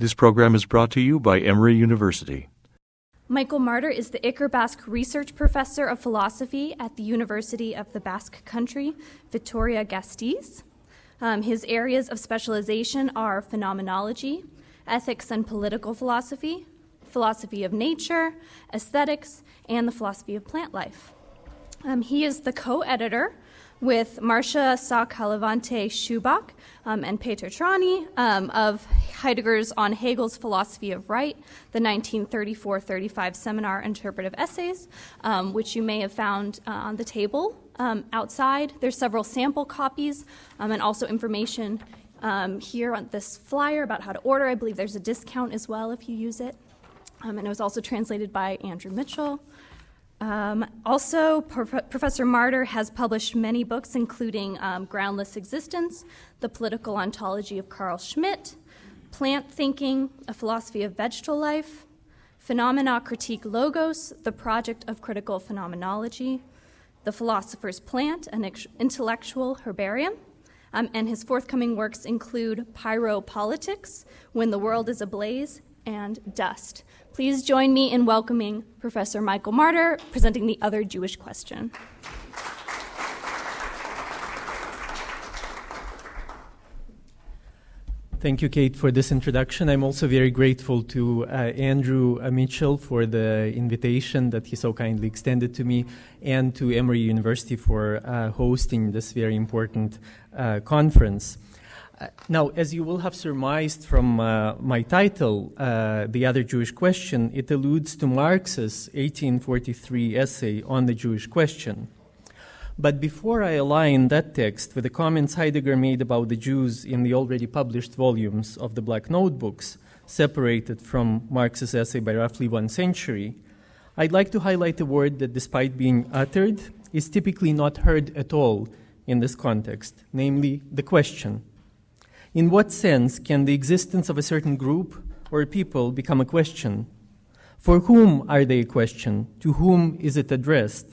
This program is brought to you by Emory University. Michael Marder is the Iker Basque Research Professor of Philosophy at the University of the Basque Country, Vitoria-Gasteiz. His areas of specialization are phenomenology, ethics and political philosophy, philosophy of nature, aesthetics, and the philosophy of plant life. He is the co-editor with Marcia Sá Cavalcante Schuback and Peter Trani of Heidegger's On Hegel's Philosophy of Right, the 1934-35 seminar Interpretive Essays, which you may have found on the table outside. There's several sample copies and also information here on this flyer about how to order. I believe there's a discount as well if you use it. And it was also translated by Andrew Mitchell. Also, Professor Marder has published many books, including Groundless Existence, The Political Ontology of Carl Schmitt, Plant Thinking, A Philosophy of Vegetal Life, Phenomena Critique Logos, The Project of Critical Phenomenology, The Philosopher's Plant, An Intellectual Herbarium, and his forthcoming works include Pyropolitics, When the World is Ablaze, and Dust. Please join me in welcoming Professor Michael Marder, presenting The Other Jewish Question. Thank you, Kate, for this introduction. I'm also very grateful to Andrew Mitchell for the invitation that he so kindly extended to me, and to Emory University for hosting this very important conference. Now, as you will have surmised from my title, The Other Jewish Question, it alludes to Marx's 1843 essay on the Jewish question. But before I align that text with the comments Heidegger made about the Jews in the already published volumes of the Black Notebooks, separated from Marx's essay by roughly one century, I'd like to highlight a word that, despite being uttered, is typically not heard at all in this context, namely the question. In what sense can the existence of a certain group or people become a question? For whom are they a question? To whom is it addressed?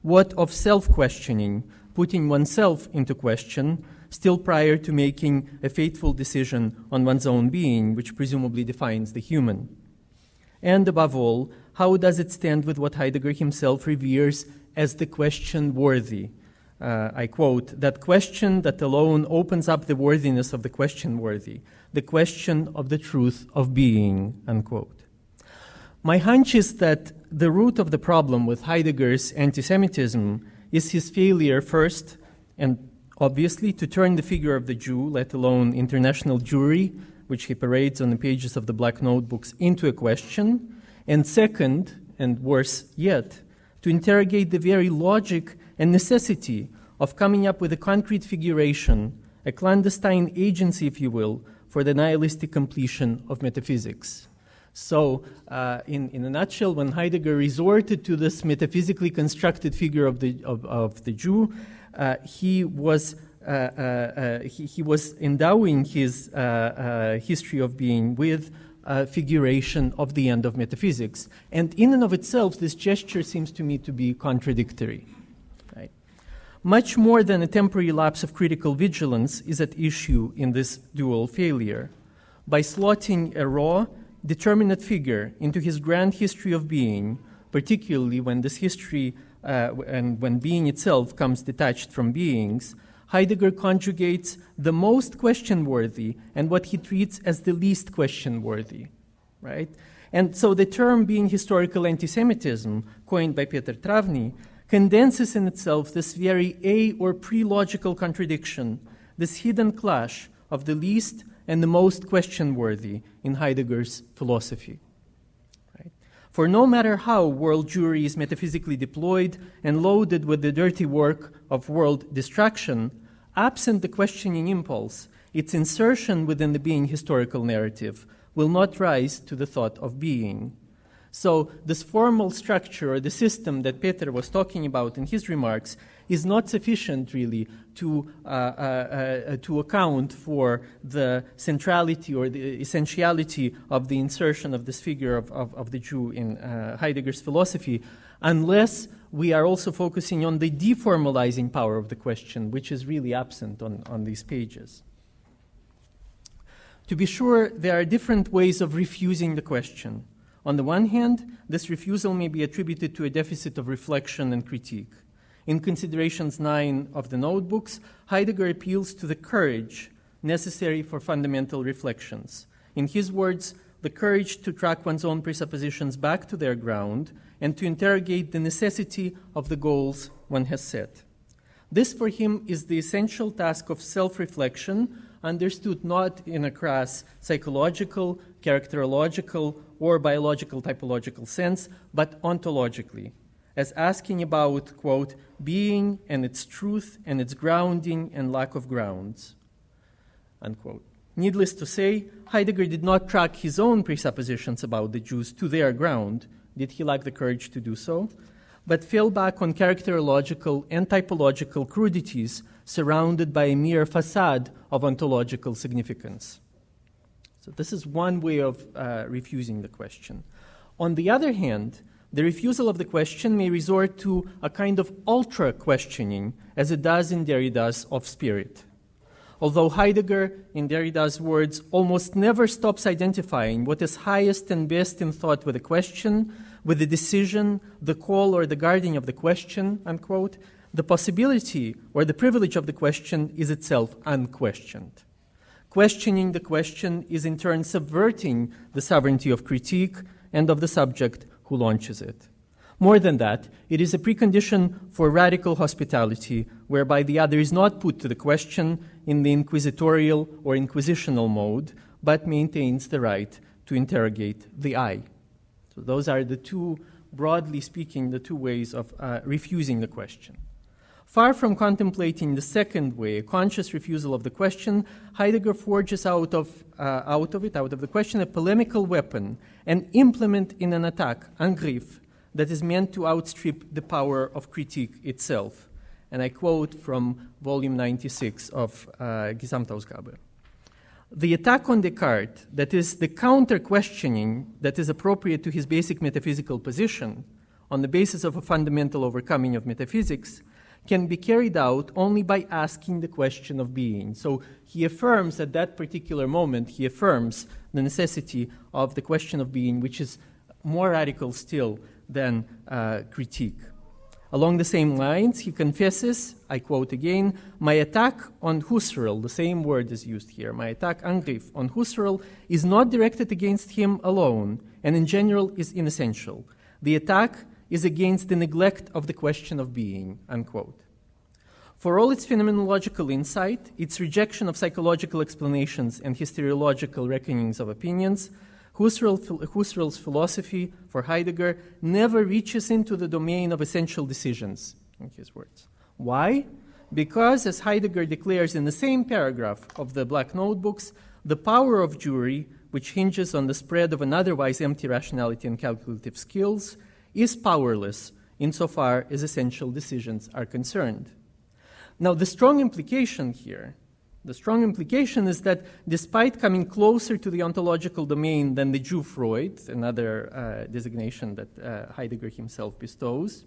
What of self-questioning, putting oneself into question, still prior to making a fateful decision on one's own being, which presumably defines the human? And above all, how does it stand with what Heidegger himself reveres as the question worthy? I quote, that question that alone opens up the worthiness of the question worthy, the question of the truth of being, unquote. My hunch is that the root of the problem with Heidegger's anti-Semitism is his failure first, and obviously, to turn the figure of the Jew, let alone international Jewry, which he parades on the pages of the Black Notebooks, into a question, and second, and worse yet, to interrogate the very logic and necessity of coming up with a concrete figuration, a clandestine agency, if you will, for the nihilistic completion of metaphysics. So, in a nutshell, when Heidegger resorted to this metaphysically constructed figure of the Jew, he was endowing his history of being with figuration of the end of metaphysics. And in and of itself, this gesture seems to me to be contradictory. Much more than a temporary lapse of critical vigilance is at issue in this dual failure. By slotting a raw, determinate figure into his grand history of being, particularly when this history and when being itself comes detached from beings, Heidegger conjugates the most question-worthy and what he treats as the least question-worthy, right? And so the term being historical anti-Semitism, coined by Peter Trawny, condenses in itself this very or pre-logical contradiction, this hidden clash of the least and the most question-worthy in Heidegger's philosophy. Right? For no matter how world Jewry is metaphysically deployed and loaded with the dirty work of world distraction, absent the questioning impulse, its insertion within the being historical narrative will not rise to the thought of being. So this formal structure or the system that Peter was talking about in his remarks is not sufficient really to account for the centrality or the essentiality of the insertion of this figure of the Jew in Heidegger's philosophy, unless we are also focusing on the deformalizing power of the question, which is really absent on these pages. To be sure, there are different ways of refusing the question. On the one hand, this refusal may be attributed to a deficit of reflection and critique. In Considerations 9 of the Notebooks, Heidegger appeals to the courage necessary for fundamental reflections. In his words, the courage to track one's own presuppositions back to their ground and to interrogate the necessity of the goals one has set. This, for him, is the essential task of self-reflection, understood not in a crass psychological, characterological, or biological typological sense, but ontologically, as asking about, quote, being and its truth and its grounding and lack of grounds, unquote. Needless to say, Heidegger did not track his own presuppositions about the Jews to their ground. Did he lack the courage to do so? But fell back on characterological and typological crudities surrounded by a mere facade of ontological significance. So this is one way of refusing the question. On the other hand, the refusal of the question may resort to a kind of ultra-questioning, as it does in Derrida's Of Spirit. Although Heidegger, in Derrida's words, almost never stops identifying what is highest and best in thought with a question, with the decision, the call, or the guarding of the question, unquote, the possibility or the privilege of the question is itself unquestioned. Questioning the question is in turn subverting the sovereignty of critique and of the subject who launches it. More than that, it is a precondition for radical hospitality, whereby the other is not put to the question in the inquisitorial or inquisitional mode, but maintains the right to interrogate the I. So those are the two, broadly speaking, the two ways of refusing the question. Far from contemplating the second way, a conscious refusal of the question, Heidegger forges out of the question, a polemical weapon, an implement in an attack, angriff, that is meant to outstrip the power of critique itself. And I quote from volume 96 of Gesamtausgabe. The attack on Descartes, that is the counter-questioning that is appropriate to his basic metaphysical position on the basis of a fundamental overcoming of metaphysics, can be carried out only by asking the question of being. So he affirms at that particular moment, he affirms the necessity of the question of being, which is more radical still than critique. Along the same lines, he confesses, I quote again, my attack on Husserl, the same word is used here, my attack, angriff, on Husserl is not directed against him alone and in general is inessential. The attack is against the neglect of the question of being, unquote. For all its phenomenological insight, its rejection of psychological explanations and historiological reckonings of opinions, Husserl's philosophy, for Heidegger, never reaches into the domain of essential decisions, in his words. Why? Because, as Heidegger declares in the same paragraph of the Black Notebooks, the power of jury, which hinges on the spread of an otherwise empty rationality and calculative skills, is powerless insofar as essential decisions are concerned. Now, the strong implication is that despite coming closer to the ontological domain than the Jew Freud, another designation that Heidegger himself bestows,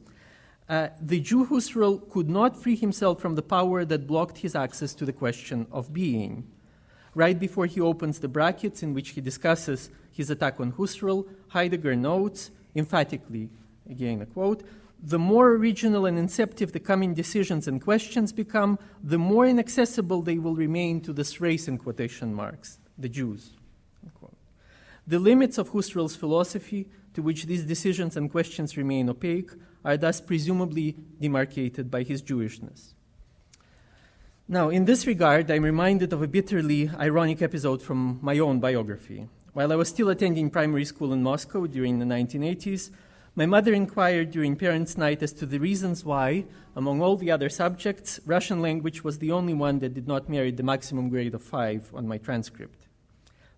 the Jew Husserl could not free himself from the power that blocked his access to the question of being. Right before he opens the brackets in which he discusses his attack on Husserl, Heidegger notes emphatically, again a quote, the more original and inceptive the coming decisions and questions become, the more inaccessible they will remain to this race in quotation marks, the Jews. Unquote. The limits of Husserl's philosophy, to which these decisions and questions remain opaque, are thus presumably demarcated by his Jewishness. Now, in this regard, I'm reminded of a bitterly ironic episode from my own biography. While I was still attending primary school in Moscow during the 1980s, my mother inquired during parents' night as to the reasons why, among all the other subjects, Russian language was the only one that did not merit the maximum grade of 5 on my transcript.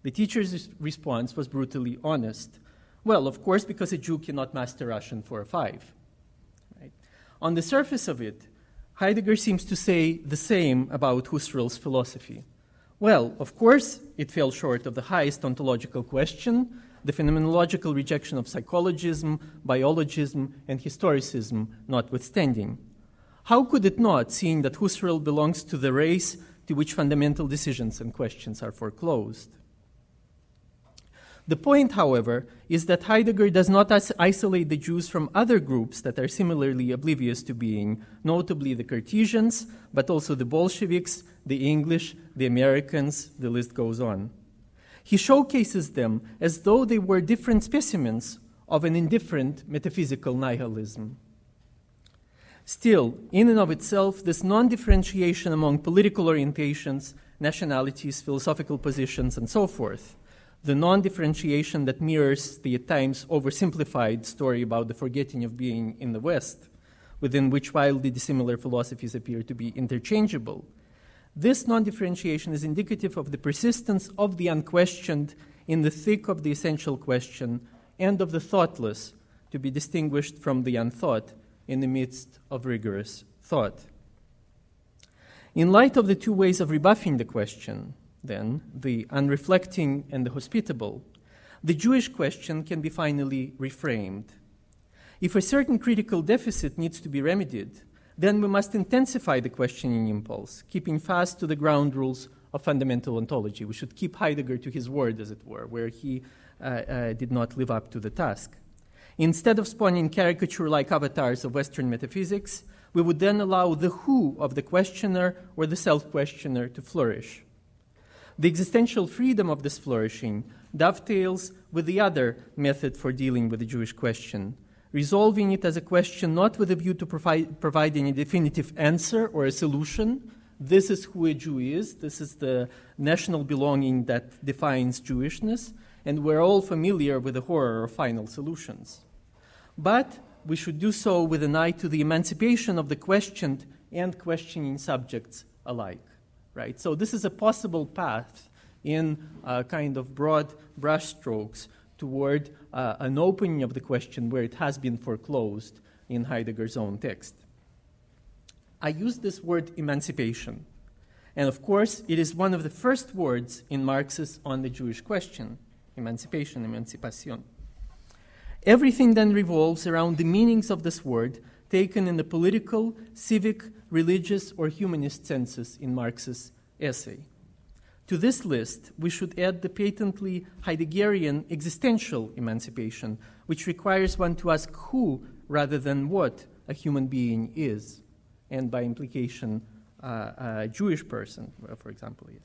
The teacher's response was brutally honest. Well, of course, because a Jew cannot master Russian for a 5. Right? On the surface of it, Heidegger seems to say the same about Husserl's philosophy. Well, of course, it fell short of the highest ontological question, the phenomenological rejection of psychologism, biologism, and historicism notwithstanding. How could it not, seeing that Husserl belongs to the race to which fundamental decisions and questions are foreclosed? The point, however, is that Heidegger does not isolate the Jews from other groups that are similarly oblivious to being, notably the Cartesians, but also the Bolsheviks, the English, the Americans, the list goes on. He showcases them as though they were different specimens of an indifferent metaphysical nihilism. Still, in and of itself, this non-differentiation among political orientations, nationalities, philosophical positions, and so forth, the non-differentiation that mirrors the at times oversimplified story about the forgetting of being in the West, within which wildly dissimilar philosophies appear to be interchangeable, this non-differentiation is indicative of the persistence of the unquestioned in the thick of the essential question and of the thoughtless to be distinguished from the unthought in the midst of rigorous thought. In light of the two ways of rebuffing the question, then, the unreflecting and the hospitable, the Jewish question can be finally reframed. If a certain critical deficit needs to be remedied, then we must intensify the questioning impulse, keeping fast to the ground rules of fundamental ontology. We should keep Heidegger to his word, as it were, where he did not live up to the task. Instead of spawning caricature-like avatars of Western metaphysics, we would then allow the who of the questioner or the self-questioner to flourish. The existential freedom of this flourishing dovetails with the other method for dealing with the Jewish question, resolving it as a question not with a view to providing a definitive answer or a solution. This is who a Jew is. This is the national belonging that defines Jewishness. And we're all familiar with the horror of final solutions. But we should do so with an eye to the emancipation of the questioned and questioning subjects alike. Right? So this is a possible path in kind of broad brushstrokes toward an opening of the question where it has been foreclosed in Heidegger's own text. I use this word emancipation, and of course it is one of the first words in Marx's On the Jewish Question, emancipation, emancipación. Everything then revolves around the meanings of this word taken in the political, civic, religious, or humanist senses in Marx's essay. To this list, we should add the patently Heideggerian existential emancipation, which requires one to ask who, rather than what, a human being is, and by implication, a Jewish person, for example, is.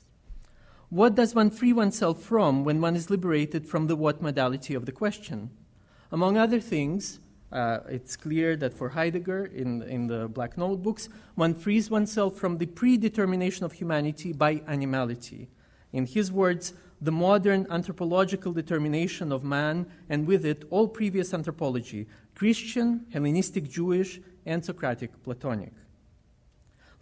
What does one free oneself from when one is liberated from the what modality of the question? Among other things, it's clear that for Heidegger, in the Black Notebooks, one frees oneself from the predetermination of humanity by animality. In his words, the modern anthropological determination of man, and with it all previous anthropology, Christian, Hellenistic, Jewish, and Socratic, Platonic.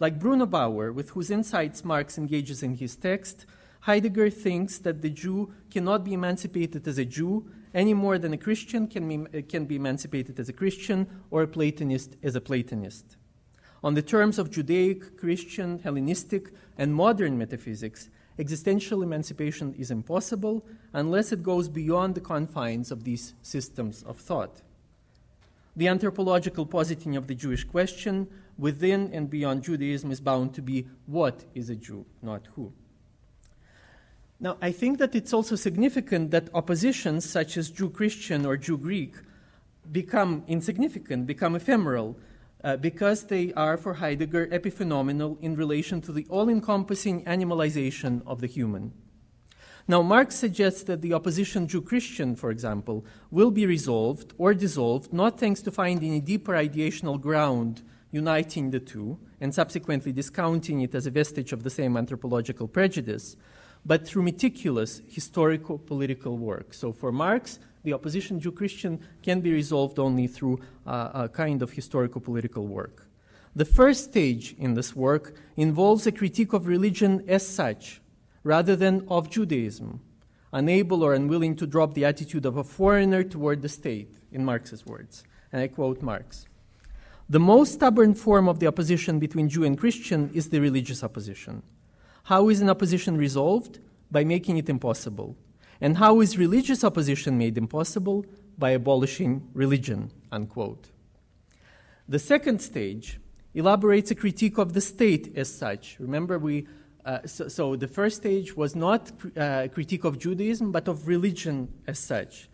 Like Bruno Bauer, with whose insights Marx engages in his text, Heidegger thinks that the Jew cannot be emancipated as a Jew any more than a Christian can be emancipated as a Christian or a Platonist as a Platonist. On the terms of Judaic, Christian, Hellenistic, and modern metaphysics, existential emancipation is impossible unless it goes beyond the confines of these systems of thought. The anthropological positing of the Jewish question within and beyond Judaism is bound to be what is a Jew, not who. Now, I think that it's also significant that oppositions such as Jew-Christian or Jew-Greek become insignificant, become ephemeral, because they are, for Heidegger, epiphenomenal in relation to the all-encompassing animalization of the human. Now, Marx suggests that the opposition Jew-Christian, for example, will be resolved or dissolved, not thanks to finding a deeper ideational ground uniting the two, and subsequently discounting it as a vestige of the same anthropological prejudice, but through meticulous historico-political work. So for Marx, the opposition Jew-Christian can be resolved only through a kind of historico-political work. The first stage in this work involves a critique of religion as such, rather than of Judaism, unable or unwilling to drop the attitude of a foreigner toward the state, in Marx's words. And I quote Marx. The most stubborn form of the opposition between Jew and Christian is the religious opposition. How is an opposition resolved? By making it impossible. And how is religious opposition made impossible? By abolishing religion, unquote. The second stage elaborates a critique of the state as such. Remember, we So the first stage was not critique of Judaism, but of religion as such.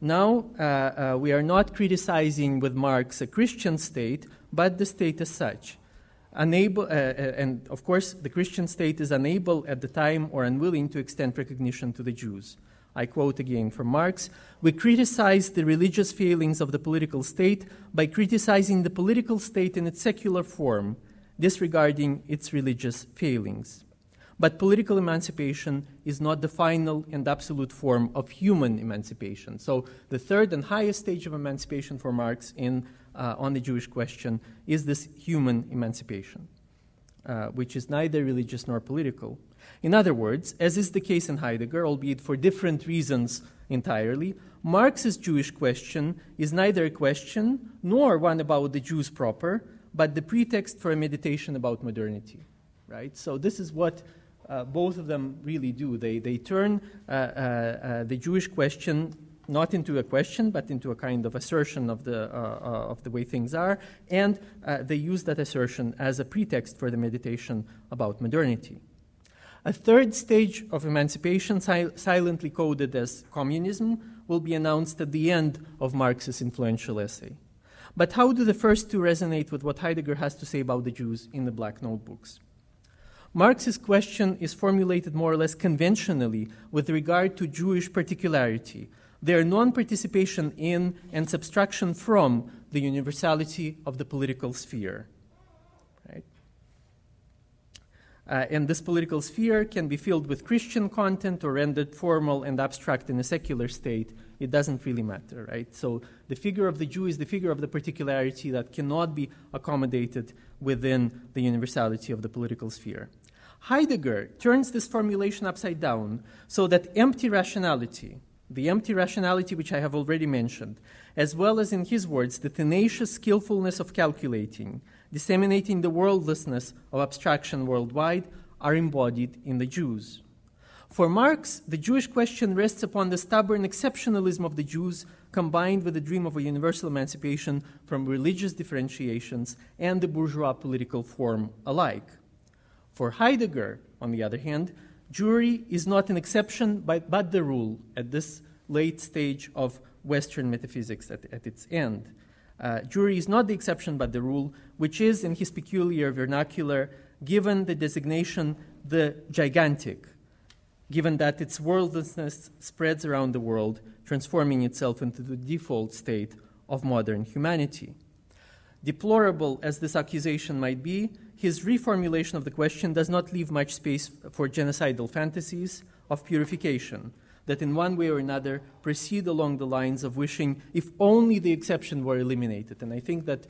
Now we are not criticizing with Marx a Christian state, but the state as such. Unable, and of course, the Christian state is unable at the time or unwilling to extend recognition to the Jews. I quote again from Marx, "We criticize the religious failings of the political state by criticizing the political state in its secular form, disregarding its religious failings. But political emancipation is not the final and absolute form of human emancipation." So the third and highest stage of emancipation for Marx in on the Jewish question is this human emancipation, which is neither religious nor political. In other words, as is the case in Heidegger, albeit for different reasons entirely, Marx's Jewish question is neither a question nor one about the Jews proper, but the pretext for a meditation about modernity. Right? So this is what both of them really do. They turn the Jewish question not into a question, but into a kind of assertion of the way things are, and they use that assertion as a pretext for the meditation about modernity. A third stage of emancipation, silently coded as communism, will be announced at the end of Marx's influential essay. But how do the first two resonate with what Heidegger has to say about the Jews in the Black Notebooks? Marx's question is formulated more or less conventionally with regard to Jewish particularity, their non-participation in and subtraction from the universality of the political sphere. Right? And this political sphere can be filled with Christian content or rendered formal and abstract in a secular state. It doesn't really matter, right? So the figure of the Jew is the figure of the particularity that cannot be accommodated within the universality of the political sphere. Heidegger turns this formulation upside down so that the empty rationality which I have already mentioned, as well as, in his words, the tenacious skillfulness of calculating, disseminating the worldlessness of abstraction worldwide, are embodied in the Jews. For Marx, the Jewish question rests upon the stubborn exceptionalism of the Jews combined with the dream of a universal emancipation from religious differentiations and the bourgeois political form alike. For Heidegger, on the other hand, Jewry is not an exception but the rule at this late stage of Western metaphysics at its end. Jewry is not the exception but the rule, which is, in his peculiar vernacular, given the designation the gigantic, given that its worldlessness spreads around the world, transforming itself into the default state of modern humanity. Deplorable as this accusation might be, his reformulation of the question does not leave much space for genocidal fantasies of purification that in one way or another proceed along the lines of wishing if only the exception were eliminated. And I think that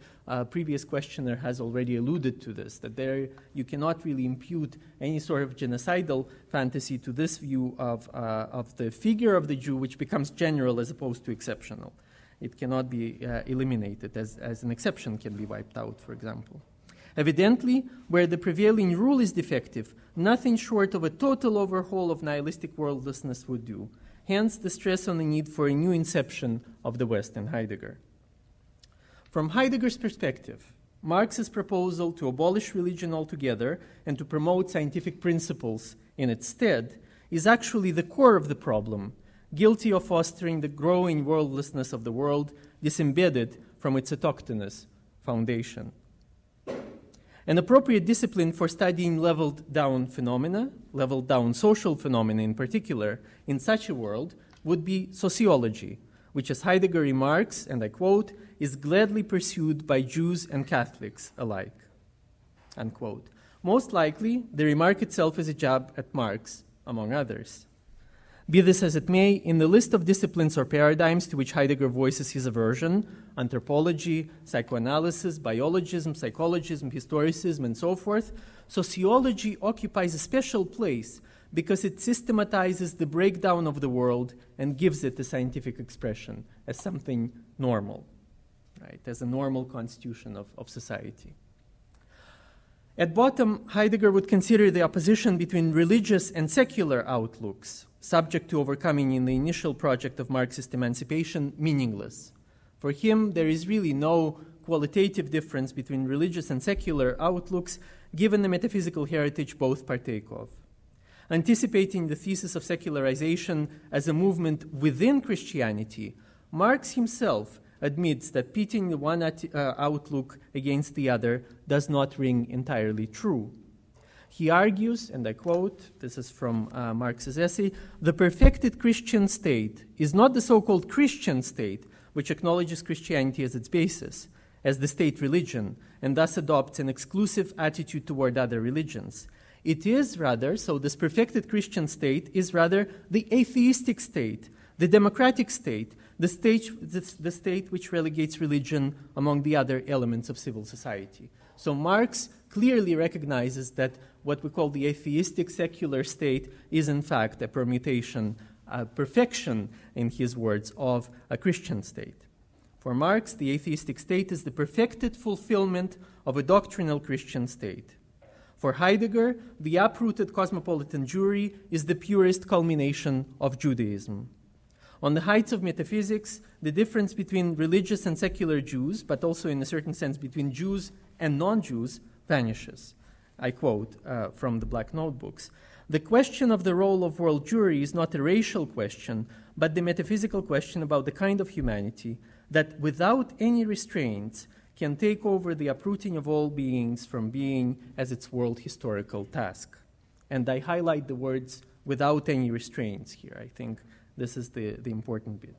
previous questioner has already alluded to this, that there you cannot really impute any sort of genocidal fantasy to this view of the figure of the Jew, which becomes general as opposed to exceptional. It cannot be eliminated as an exception can be wiped out, for example. Evidently, where the prevailing rule is defective, nothing short of a total overhaul of nihilistic worldlessness would do. Hence, the stress on the need for a new inception of the West in Heidegger. From Heidegger's perspective, Marx's proposal to abolish religion altogether and to promote scientific principles in its stead is actually the core of the problem, guilty of fostering the growing worldlessness of the world disembedded from its autochthonous foundation. An appropriate discipline for studying leveled-down phenomena, leveled-down social phenomena in particular, in such a world would be sociology, which, as Heidegger remarks, and I quote, is gladly pursued by Jews and Catholics alike, unquote. Most likely, the remark itself is a jab at Marx, among others. Be this as it may, in the list of disciplines or paradigms to which Heidegger voices his aversion, anthropology, psychoanalysis, biologism, psychologism, historicism, and so forth, sociology occupies a special place because it systematizes the breakdown of the world and gives it a scientific expression as something normal, right? As a normal constitution of society. At bottom, Heidegger would consider the opposition between religious and secular outlooks, subject to overcoming in the initial project of Marxist emancipation, meaningless. For him, there is really no qualitative difference between religious and secular outlooks given the metaphysical heritage both partake of. Anticipating the thesis of secularization as a movement within Christianity, Marx himself admits that pitting the one outlook against the other does not ring entirely true. He argues, and I quote, this is from Marx's essay, "The perfected Christian state is not the so-called Christian state, which acknowledges Christianity as its basis, as the state religion, and thus adopts an exclusive attitude toward other religions. It is rather, so this perfected Christian state is rather the atheistic state, the democratic state, the state which relegates religion among the other elements of civil society." So Marx clearly recognizes that what we call the atheistic secular state is in fact a permutation, a perfection, in his words, of a Christian state. For Marx, the atheistic state is the perfected fulfillment of a doctrinal Christian state. For Heidegger, the uprooted cosmopolitan Jewry is the purest culmination of Judaism. On the heights of metaphysics, the difference between religious and secular Jews, but also in a certain sense between Jews and non-Jews, vanishes. I quote from the Black Notebooks, "The question of the role of world Jewry is not a racial question, but the metaphysical question about the kind of humanity that, without any restraints, can take over the uprooting of all beings from being as its world historical task." And I highlight the words "without any restraints" here. I think this is the important bit.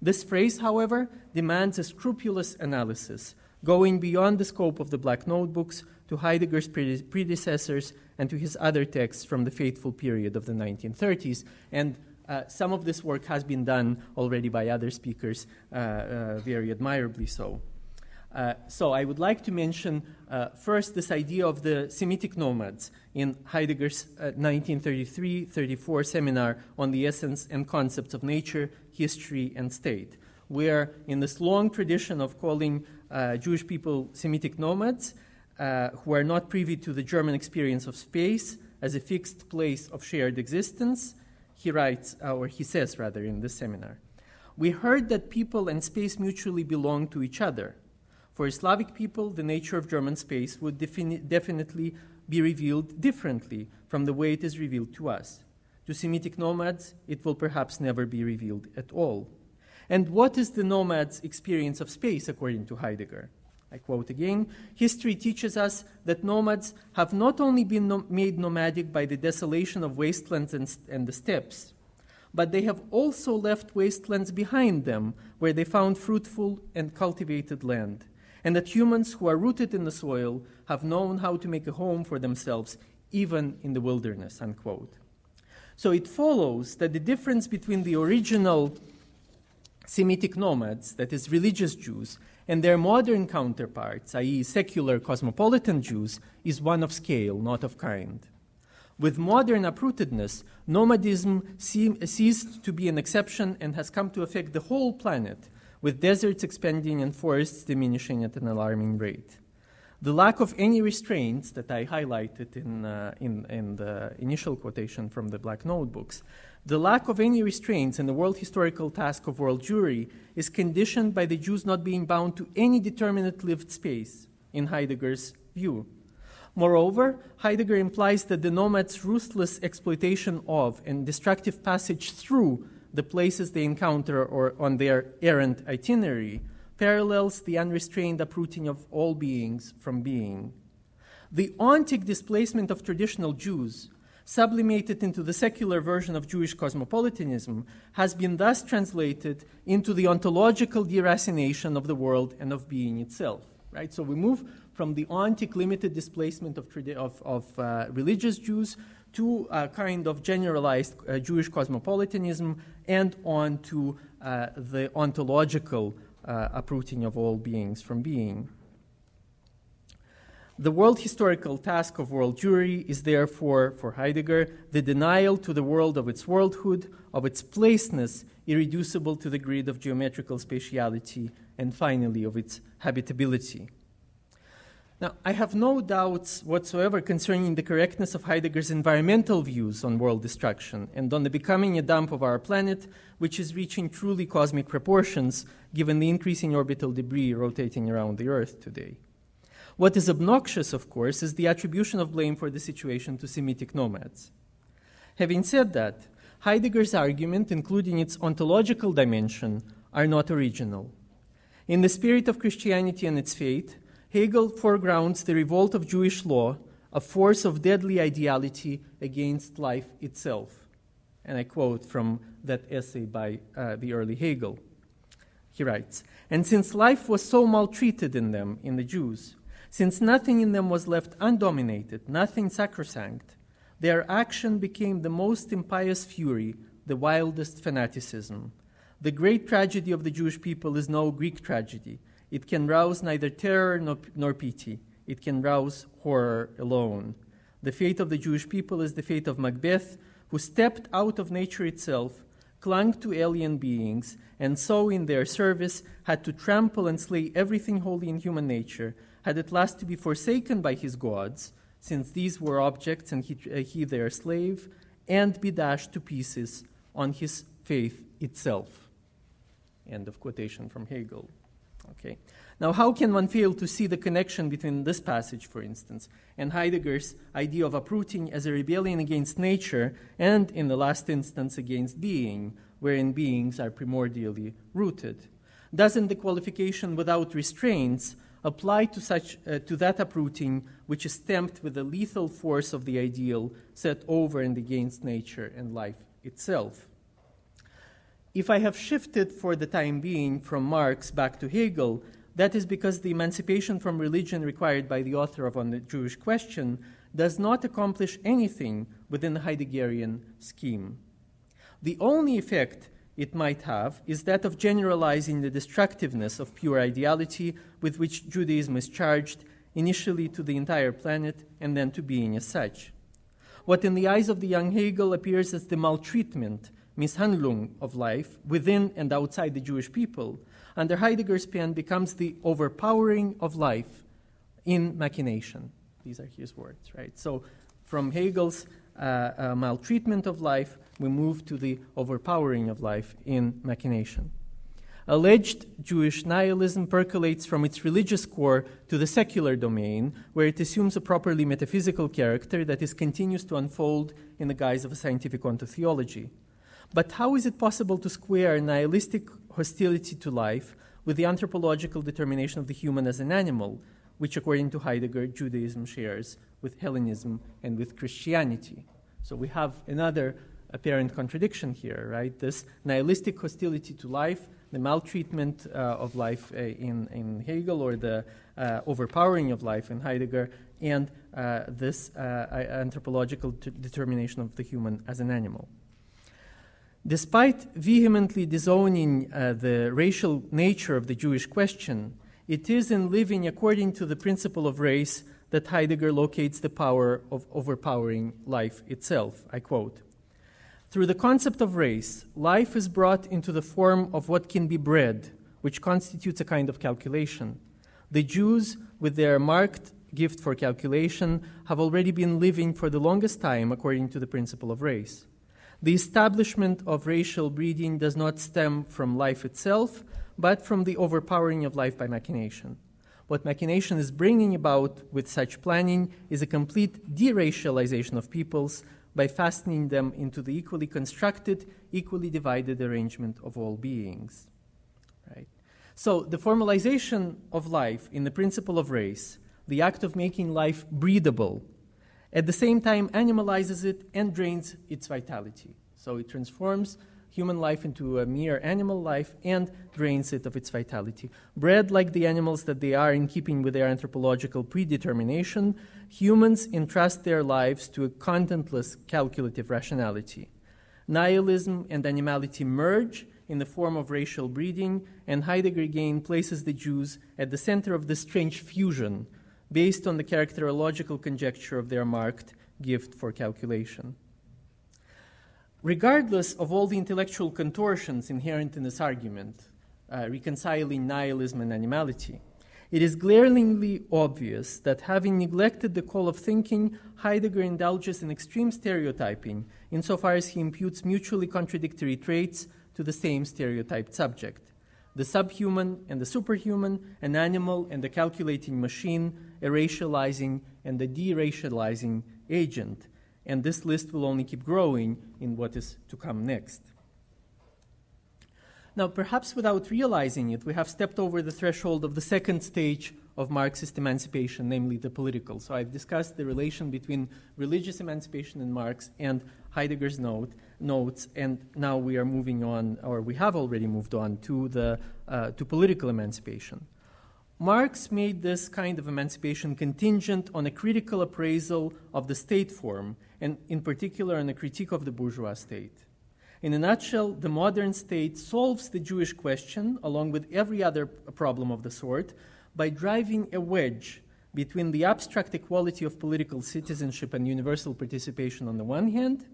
This phrase, however, demands a scrupulous analysis, going beyond the scope of the Black Notebooks to Heidegger's predecessors and to his other texts from the fateful period of the 1930s. And some of this work has been done already by other speakers, very admirably so. So I would like to mention first this idea of the Semitic nomads in Heidegger's 1933-34 seminar on the essence and concepts of nature, history, and state, where in this long tradition of calling Jewish people Semitic nomads, who are not privy to the German experience of space as a fixed place of shared existence, he writes, or he says rather in this seminar, "We heard that people and space mutually belong to each other. For Slavic people, the nature of German space would definitely be revealed differently from the way it is revealed to us. To Semitic nomads, it will perhaps never be revealed at all." And what is the nomad's experience of space, according to Heidegger? I quote again, "History teaches us that nomads have not only been made nomadic by the desolation of wastelands and the steppes, but they have also left wastelands behind them where they found fruitful and cultivated land, and that humans who are rooted in the soil have known how to make a home for themselves even in the wilderness," unquote. So it follows that the difference between the original Semitic nomads, that is religious Jews, and their modern counterparts, i.e. secular cosmopolitan Jews, is one of scale, not of kind. With modern uprootedness, nomadism ceased to be an exception and has come to affect the whole planet, with deserts expanding and forests diminishing at an alarming rate. The lack of any restraints that I highlighted in the initial quotation from the Black Notebooks, the lack of any restraints in the world historical task of world Jewry is conditioned by the Jews not being bound to any determinate lived space, in Heidegger's view. Moreover, Heidegger implies that the nomad's ruthless exploitation of and destructive passage through the places they encounter or on their errant itinerary parallels the unrestrained uprooting of all beings from being. The ontic displacement of traditional Jews, sublimated into the secular version of Jewish cosmopolitanism, has been thus translated into the ontological deracination of the world and of being itself. Right? So we move from the ontic limited displacement of religious Jews to a kind of generalized Jewish cosmopolitanism and on to the ontological uprooting of all beings from being. The world historical task of world Jewry is therefore, for Heidegger, the denial to the world of its worldhood, of its placeness, irreducible to the grid of geometrical spatiality, and finally of its habitability. Now, I have no doubts whatsoever concerning the correctness of Heidegger's environmental views on world destruction and on the becoming a dump of our planet, which is reaching truly cosmic proportions given the increasing orbital debris rotating around the Earth today. What is obnoxious, of course, is the attribution of blame for the situation to Semitic nomads. Having said that, Heidegger's argument, including its ontological dimension, are not original. In the spirit of Christianity and its fate, Hegel foregrounds the revolt of Jewish law, a force of deadly ideality against life itself. And I quote from that essay by the early Hegel. He writes, "And since life was so maltreated in them, in the Jews, since nothing in them was left undominated, nothing sacrosanct, their action became the most impious fury, the wildest fanaticism. The great tragedy of the Jewish people is no Greek tragedy. It can rouse neither terror nor pity. It can rouse horror alone. The fate of the Jewish people is the fate of Macbeth, who stepped out of nature itself, clung to alien beings, and so in their service had to trample and slay everything holy in human nature, had at last to be forsaken by his gods, since these were objects and he their slave, and be dashed to pieces on his faith itself." End of quotation from Hegel. Okay. Now, how can one fail to see the connection between this passage, for instance, and Heidegger's idea of uprooting as a rebellion against nature and, in the last instance, against being, wherein beings are primordially rooted? Doesn't the qualification "without restraints" apply to that uprooting which is stamped with the lethal force of the ideal set over and against nature and life itself? If I have shifted for the time being from Marx back to Hegel, that is because the emancipation from religion required by the author of On the Jewish Question does not accomplish anything within the Heideggerian scheme. The only effect it might have is that of generalizing the destructiveness of pure ideality with which Judaism is charged, initially to the entire planet and then to being as such. What in the eyes of the young Hegel appears as the maltreatment, mishandlung of life within and outside the Jewish people, under Heidegger's pen becomes the overpowering of life in machination. These are his words, right? So from Hegel's maltreatment of life, we move to the overpowering of life in machination. Alleged Jewish nihilism percolates from its religious core to the secular domain, where it assumes a properly metaphysical character that is continues to unfold in the guise of a scientific ontotheology. But how is it possible to square nihilistic hostility to life with the anthropological determination of the human as an animal, which, according to Heidegger, Judaism shares with Hellenism and with Christianity? So we have another apparent contradiction here, right? This nihilistic hostility to life, the maltreatment of life in Hegel, or the overpowering of life in Heidegger, and this anthropological determination of the human as an animal. Despite vehemently disowning the racial nature of the Jewish question, it is in living according to the principle of race that Heidegger locates the power of overpowering life itself. I quote, "Through the concept of race, life is brought into the form of what can be bred, which constitutes a kind of calculation. The Jews, with their marked gift for calculation, have already been living for the longest time according to the principle of race. The establishment of racial breeding does not stem from life itself, but from the overpowering of life by machination. What machination is bringing about with such planning is a complete deracialization of peoples by fastening them into the equally constructed, equally divided arrangement of all beings." Right? So the formalization of life in the principle of race, the act of making life breedable, at the same time animalizes it and drains its vitality. So it transforms human life into a mere animal life and drains it of its vitality. Bred like the animals that they are in keeping with their anthropological predetermination, humans entrust their lives to a contentless calculative rationality. Nihilism and animality merge in the form of racial breeding, and Heidegger again places the Jews at the center of this strange fusion based on the characterological conjecture of their marked gift for calculation. Regardless of all the intellectual contortions inherent in this argument, reconciling nihilism and animality, It is glaringly obvious that having neglected the call of thinking, Heidegger indulges in extreme stereotyping, insofar as he imputes mutually contradictory traits to the same stereotyped subject. The subhuman and the superhuman, an animal and a calculating machine, a racializing and a deracializing agent. And this list will only keep growing in what is to come next. Now, perhaps without realizing it, we have stepped over the threshold of the second stage of Marxist emancipation, namely the political. So I've discussed the relation between religious emancipation in Marx and Heidegger's notes, and now we are moving on, or we have already moved on, to political emancipation. Marx made this kind of emancipation contingent on a critical appraisal of the state form, and in particular on a critique of the bourgeois state. In a nutshell, the modern state solves the Jewish question, along with every other problem of the sort, by driving a wedge between the abstract equality of political citizenship and universal participation on the one hand,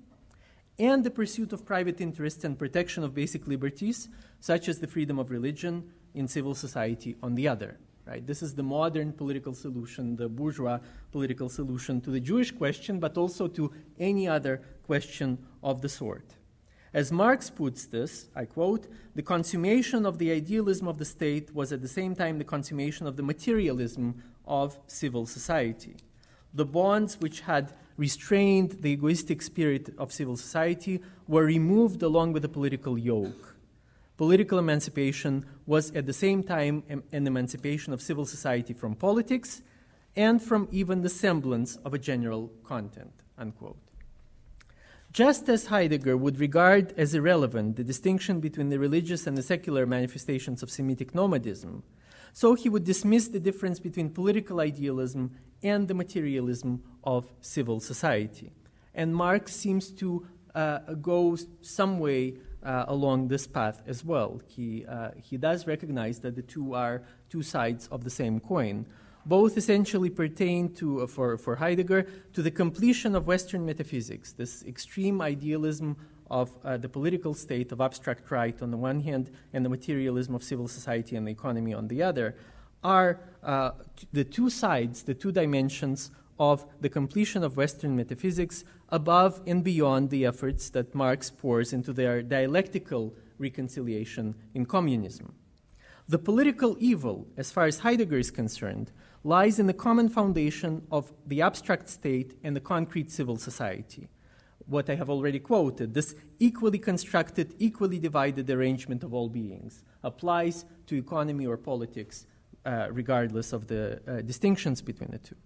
and the pursuit of private interests and protection of basic liberties, such as the freedom of religion in civil society on the other. Right? This is the modern political solution, the bourgeois political solution to the Jewish question, but also to any other question of the sort. As Marx puts this, I quote, "The consummation of the idealism of the state was at the same time the consummation of the materialism of civil society. The bonds which had restrained the egoistic spirit of civil society were removed along with the political yoke. Political emancipation was at the same time an emancipation of civil society from politics and from even the semblance of a general content," unquote. Just as Heidegger would regard as irrelevant the distinction between the religious and the secular manifestations of Semitic nomadism, so he would dismiss the difference between political idealism and the materialism of civil society. And Marx seems to go some way along this path as well. He does recognize that the two are two sides of the same coin. Both essentially pertain to, for Heidegger, to the completion of Western metaphysics, this extreme idealism of the political state of abstract right on the one hand and the materialism of civil society and the economy on the other, are the two sides, the two dimensions of the completion of Western metaphysics above and beyond the efforts that Marx pours into their dialectical reconciliation in communism. The political evil, as far as Heidegger is concerned, lies in the common foundation of the abstract state and the concrete civil society. What I have already quoted, this equally constructed, equally divided arrangement of all beings, applies to economy or politics, regardless of the distinctions between the two.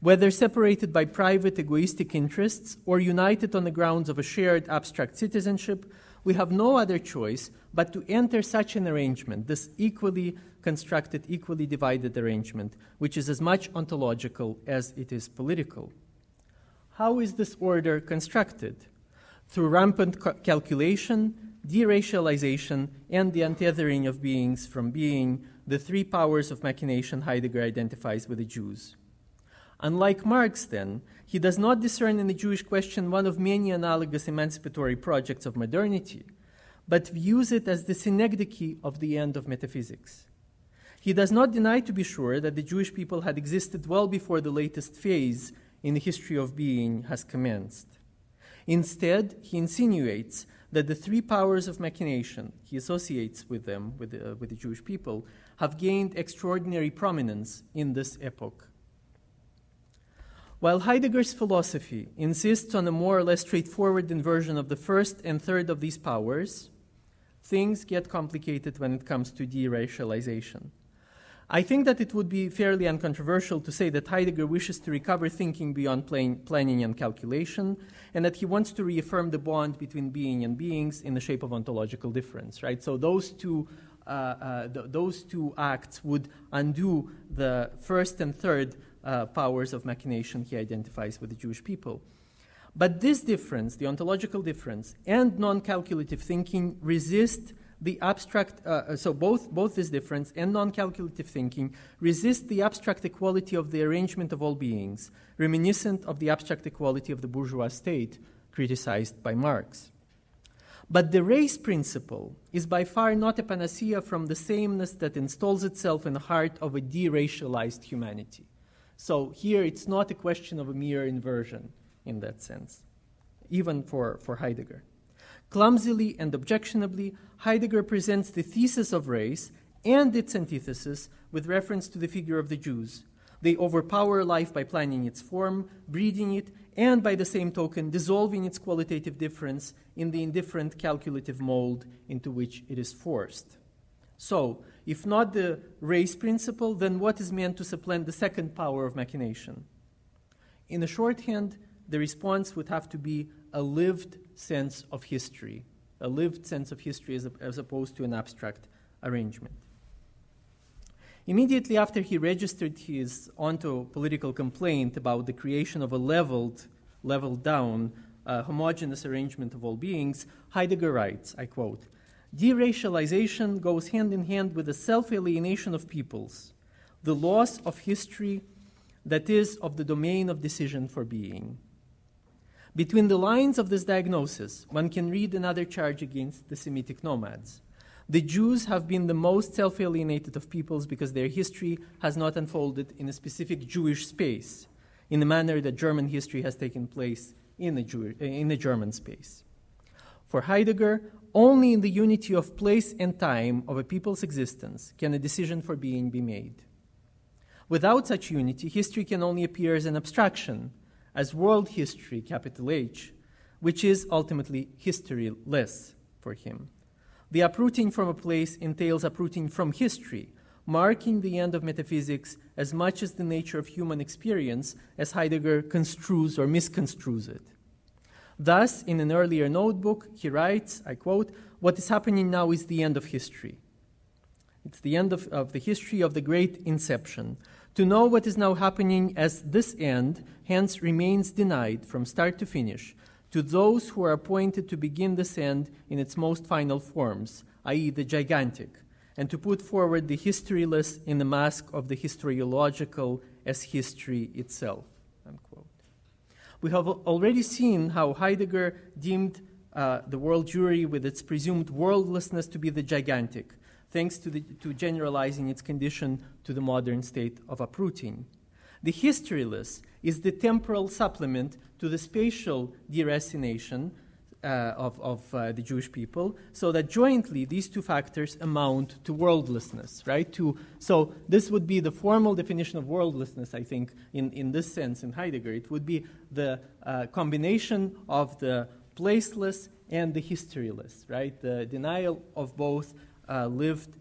Whether separated by private egoistic interests or united on the grounds of a shared abstract citizenship, we have no other choice but to enter such an arrangement, this equally constructed, equally divided arrangement, which is as much ontological as it is political. How is this order constructed? Through rampant calculation, deracialization, and the untethering of beings from being, the three powers of machination Heidegger identifies with the Jews. Unlike Marx, then, he does not discern in the Jewish question one of many analogous emancipatory projects of modernity, but views it as the synecdoche of the end of metaphysics. He does not deny, to be sure, that the Jewish people had existed well before the latest phase in the history of being has commenced. Instead, he insinuates that the three powers of machination he associates with them, with the Jewish people, have gained extraordinary prominence in this epoch. While Heidegger's philosophy insists on a more or less straightforward inversion of the first and third of these powers, things get complicated when it comes to deracialization. I think that it would be fairly uncontroversial to say that Heidegger wishes to recover thinking beyond planning and calculation, and that he wants to reaffirm the bond between being and beings in the shape of ontological difference. Right? So those two acts would undo the first and third powers of machination he identifies with the Jewish people. But this difference, the ontological difference, and non-calculative thinking resist the abstract, so both this difference and non-calculative thinking resist the abstract equality of the arrangement of all beings, reminiscent of the abstract equality of the bourgeois state criticized by Marx. But the race principle is by far not a panacea from the sameness that installs itself in the heart of a deracialized humanity. So here it's not a question of a mere inversion in that sense, even for Heidegger. Clumsily and objectionably, Heidegger presents the thesis of race and its antithesis with reference to the figure of the Jews. They overpower life by planning its form, breeding it, and by the same token, dissolving its qualitative difference in the indifferent calculative mold into which it is forced. So, if not the race principle, then what is meant to supplant the second power of machination? In the shorthand, the response would have to be a lived sense of history, as opposed to an abstract arrangement. Immediately after he registered his onto political complaint about the creation of a leveled down, homogeneous arrangement of all beings, Heidegger writes, I quote, "Deracialization goes hand in hand with the self-alienation of peoples, the loss of history that is of the domain of decision for being. Between the lines of this diagnosis, one can read another charge against the Semitic nomads. The Jews have been the most self-alienated of peoples because their history has not unfolded in a specific Jewish space in the manner that German history has taken place in a German space. For Heidegger, only in the unity of place and time of a people's existence can a decision for being be made. Without such unity, history can only appear as an abstraction, as world history, capital H, which is ultimately historyless for him. The uprooting from a place entails uprooting from history, marking the end of metaphysics as much as the nature of human experience as Heidegger construes or misconstrues it. Thus, in an earlier notebook, he writes, I quote, what is happening now is the end of history. It's the end of the history of the great inception. To know what is now happening as this end, hence remains denied from start to finish, to those who are appointed to begin this end in its most final forms, i.e. the gigantic, and to put forward the historyless in the mask of the historiological as history itself." Unquote. We have already seen how Heidegger deemed the world Jewry with its presumed worldlessness to be the gigantic, thanks to generalizing its condition to the modern state of uprooting. The historyless is the temporal supplement to the spatial deracination of the Jewish people, so that jointly these two factors amount to worldlessness, right? So this would be the formal definition of worldlessness, I think, in this sense in Heidegger. It would be the combination of the placeless and the historyless, right? The denial of both lived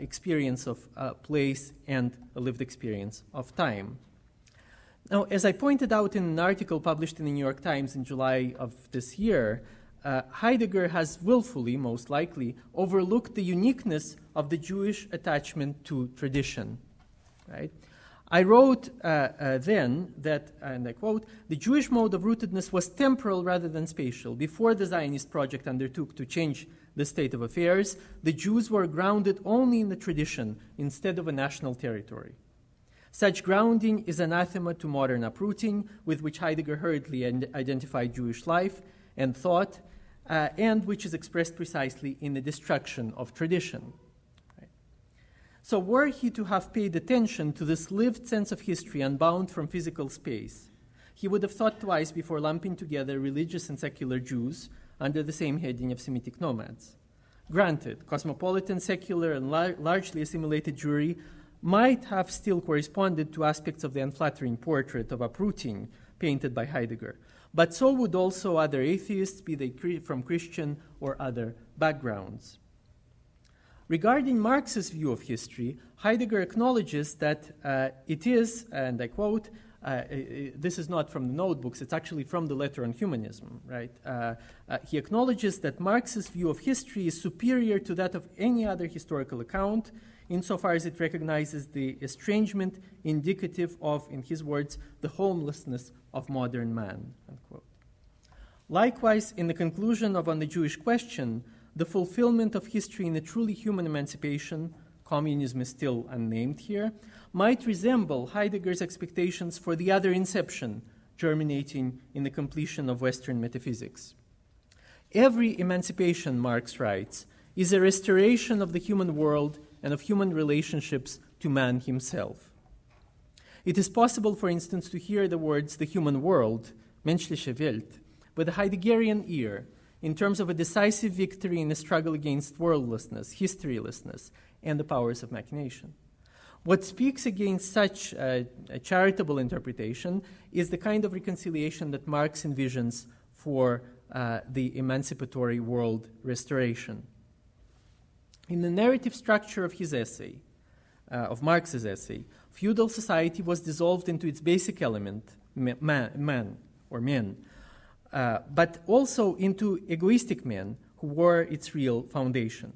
experience of place and a lived experience of time. Now, as I pointed out in an article published in the New York Times in July of this year, Heidegger has willfully, most likely, overlooked the uniqueness of the Jewish attachment to tradition. Right? I wrote then that, and I quote, "The Jewish mode of rootedness was temporal rather than spatial. Before the Zionist project undertook to change the state of affairs, the Jews were grounded only in the tradition instead of a national territory. Such grounding is anathema to modern uprooting, with which Heidegger hurriedly identified Jewish life and thought, and which is expressed precisely in the destruction of tradition." Right. So were he to have paid attention to this lived sense of history unbound from physical space, he would have thought twice before lumping together religious and secular Jews under the same heading of Semitic nomads. Granted, cosmopolitan, secular, and largely assimilated Jewry might have still corresponded to aspects of the unflattering portrait of uprooting painted by Heidegger, but so would also other atheists, be they from Christian or other backgrounds. Regarding Marx's view of history, Heidegger acknowledges that it is, and I quote, this is not from the notebooks, it's actually from the letter on humanism, right? He acknowledges that Marx's view of history is superior to that of any other historical account insofar as it recognizes the estrangement indicative of, in his words, the homelessness of modern man, unquote. Likewise, in the conclusion of On the Jewish Question, the fulfillment of history in a truly human emancipation, communism is still unnamed here, might resemble Heidegger's expectations for the other inception, germinating in the completion of Western metaphysics. Every emancipation, Marx writes, is a restoration of the human world and of human relationships to man himself. It is possible, for instance, to hear the words the human world, menschliche Welt, with a Heideggerian ear in terms of a decisive victory in a struggle against worldlessness, historylessness, and the powers of machination. What speaks against such a charitable interpretation is the kind of reconciliation that Marx envisions for the emancipatory world restoration. In the narrative structure of his essay, of Marx's essay, feudal society was dissolved into its basic element, man or men, but also into egoistic men who were its real foundation.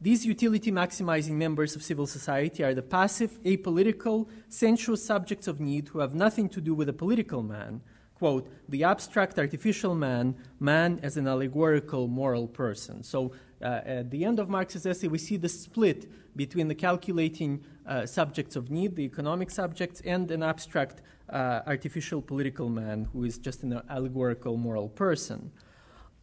These utility-maximizing members of civil society are the passive, apolitical, sensuous subjects of need who have nothing to do with a political man, quote, the abstract, artificial man, man as an allegorical moral person. So at the end of Marx's essay, we see the split between the calculating subjects of need, the economic subjects, and an abstract, artificial political man who is just an allegorical moral person.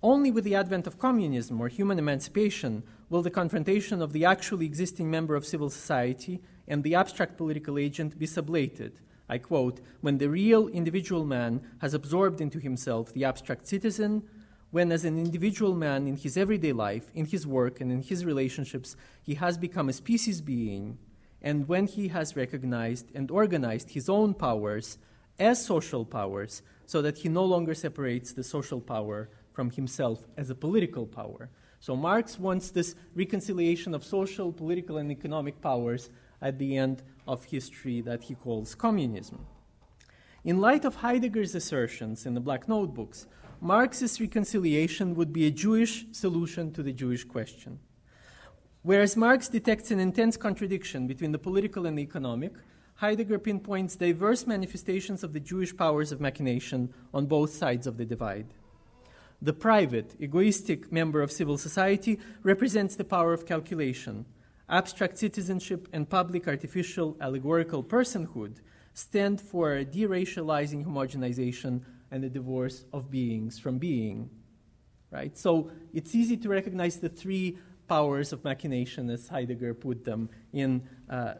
Only with the advent of communism or human emancipation will the confrontation of the actually existing member of civil society and the abstract political agent be sublated. I quote, when the real individual man has absorbed into himself the abstract citizen, when as an individual man in his everyday life, in his work and in his relationships, he has become a species being, and when he has recognized and organized his own powers as social powers so that he no longer separates the social power from himself as a political power. So Marx wants this reconciliation of social, political, and economic powers at the end of history that he calls communism. In light of Heidegger's assertions in the Black Notebooks, Marx's reconciliation would be a Jewish solution to the Jewish question. Whereas Marx detects an intense contradiction between the political and the economic, Heidegger pinpoints diverse manifestations of the Jewish powers of machination on both sides of the divide. The private, egoistic member of civil society represents the power of calculation. Abstract citizenship and public, artificial, allegorical personhood stand for a deracializing homogenization and a divorce of beings from being. Right? So it's easy to recognize the three powers of machination as Heidegger put them in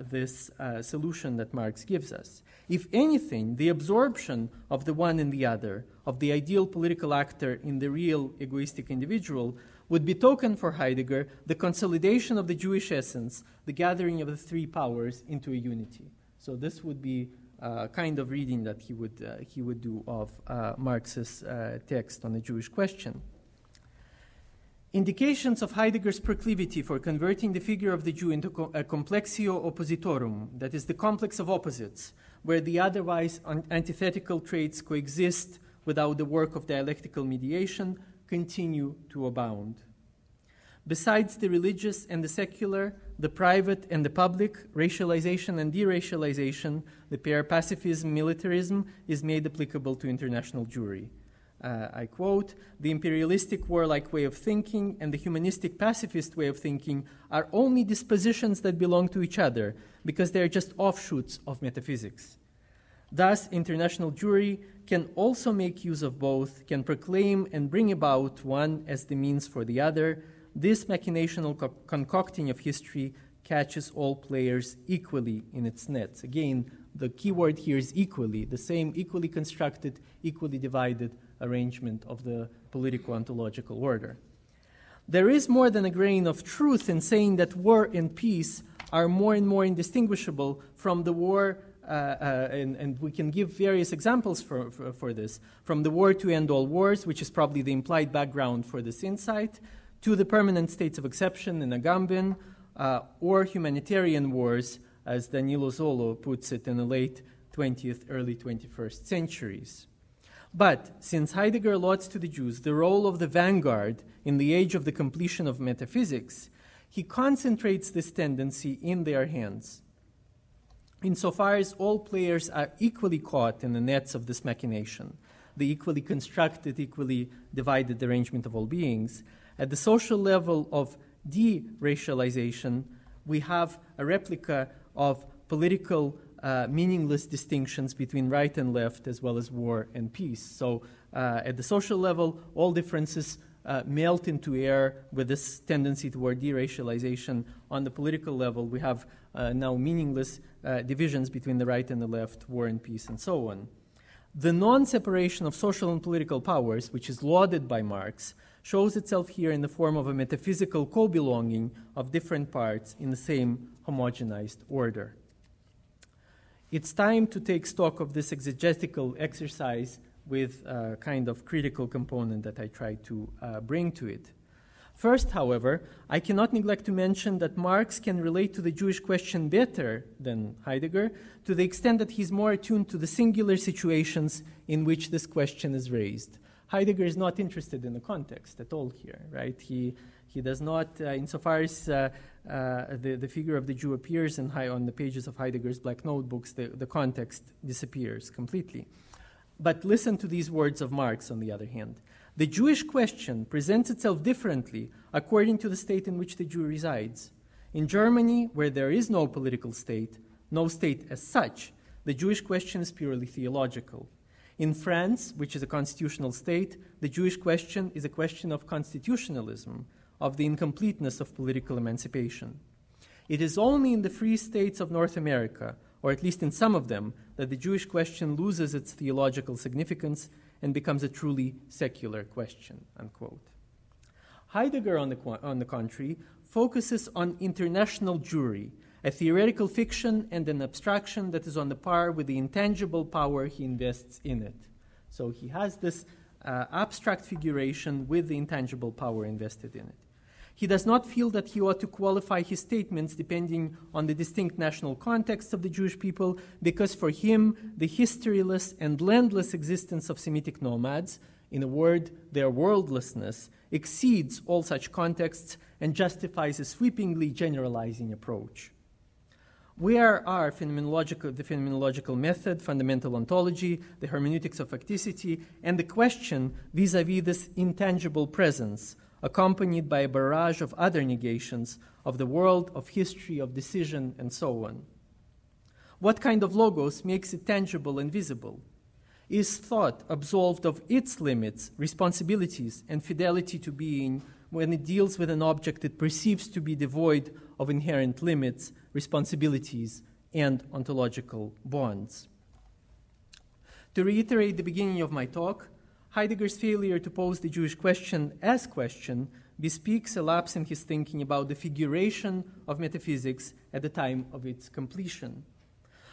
this solution that Marx gives us. If anything, the absorption of the one in the other, of the ideal political actor in the real egoistic individual, would betoken for Heidegger the consolidation of the Jewish essence, the gathering of the three powers into a unity. So this would be a kind of reading that he would do of Marx's text on the Jewish question. Indications of Heidegger's proclivity for converting the figure of the Jew into a complexio oppositorum, that is, the complex of opposites, where the otherwise antithetical traits coexist without the work of dialectical mediation, continue to abound. Besides the religious and the secular, the private and the public, racialization and deracialization, the pair pacifism-militarism is made applicable to international Jewry. I quote, the imperialistic warlike way of thinking and the humanistic pacifist way of thinking are only dispositions that belong to each other because they are just offshoots of metaphysics. Thus, international Jewry can also make use of both, can proclaim and bring about one as the means for the other. This machinational concocting of history catches all players equally in its nets. Again, the key word here is equally, the same equally constructed, equally divided arrangement of the politico-ontological order. There is more than a grain of truth in saying that war and peace are more and more indistinguishable from the war, and we can give various examples for this, from the war to end all wars, which is probably the implied background for this insight, to the permanent states of exception in Agamben, or humanitarian wars, as Danilo Zolo puts it in the late 20th, early 21st centuries. But since Heidegger allots to the Jews the role of the vanguard in the age of the completion of metaphysics, he concentrates this tendency in their hands. Insofar as all players are equally caught in the nets of this machination, the equally constructed, equally divided arrangement of all beings, at the social level of deracialization, we have a replica of political meaningless distinctions between right and left, as well as war and peace. So at the social level, all differences melt into air with this tendency toward deracialization. On the political level, we have now meaningless divisions between the right and the left, war and peace, and so on. The non-separation of social and political powers, which is lauded by Marx, shows itself here in the form of a metaphysical co-belonging of different parts in the same homogenized order. It's time to take stock of this exegetical exercise with a kind of critical component that I try to bring to it. First, however, I cannot neglect to mention that Marx can relate to the Jewish question better than Heidegger to the extent that he's more attuned to the singular situations in which this question is raised. Heidegger is not interested in the context at all here, right? He does not, insofar as the figure of the Jew appears on the pages of Heidegger's Black Notebooks, the context disappears completely. But listen to these words of Marx, on the other hand. The Jewish question presents itself differently according to the state in which the Jew resides. In Germany, where there is no political state, no state as such, the Jewish question is purely theological. In France, which is a constitutional state, the Jewish question is a question of constitutionalism, of the incompleteness of political emancipation. It is only in the free states of North America, or at least in some of them, that the Jewish question loses its theological significance and becomes a truly secular question, unquote. Heidegger, on the contrary, focuses on international Jewry, a theoretical fiction and an abstraction that is on the par with the intangible power he invests in it. So he has this abstract figuration with the intangible power invested in it. He does not feel that he ought to qualify his statements depending on the distinct national context of the Jewish people, because for him, the historyless and landless existence of Semitic nomads, in a word, their worldlessness, exceeds all such contexts and justifies a sweepingly generalizing approach. Where are the phenomenological method, fundamental ontology, the hermeneutics of facticity, and the question vis-à-vis this intangible presence, accompanied by a barrage of other negations of the world, of history, of decision, and so on? What kind of logos makes it tangible and visible? Is thought absolved of its limits, responsibilities, and fidelity to being when it deals with an object it perceives to be devoid of inherent limits, responsibilities, and ontological bonds? To reiterate the beginning of my talk, Heidegger's failure to pose the Jewish question as question bespeaks a lapse in his thinking about the figuration of metaphysics at the time of its completion.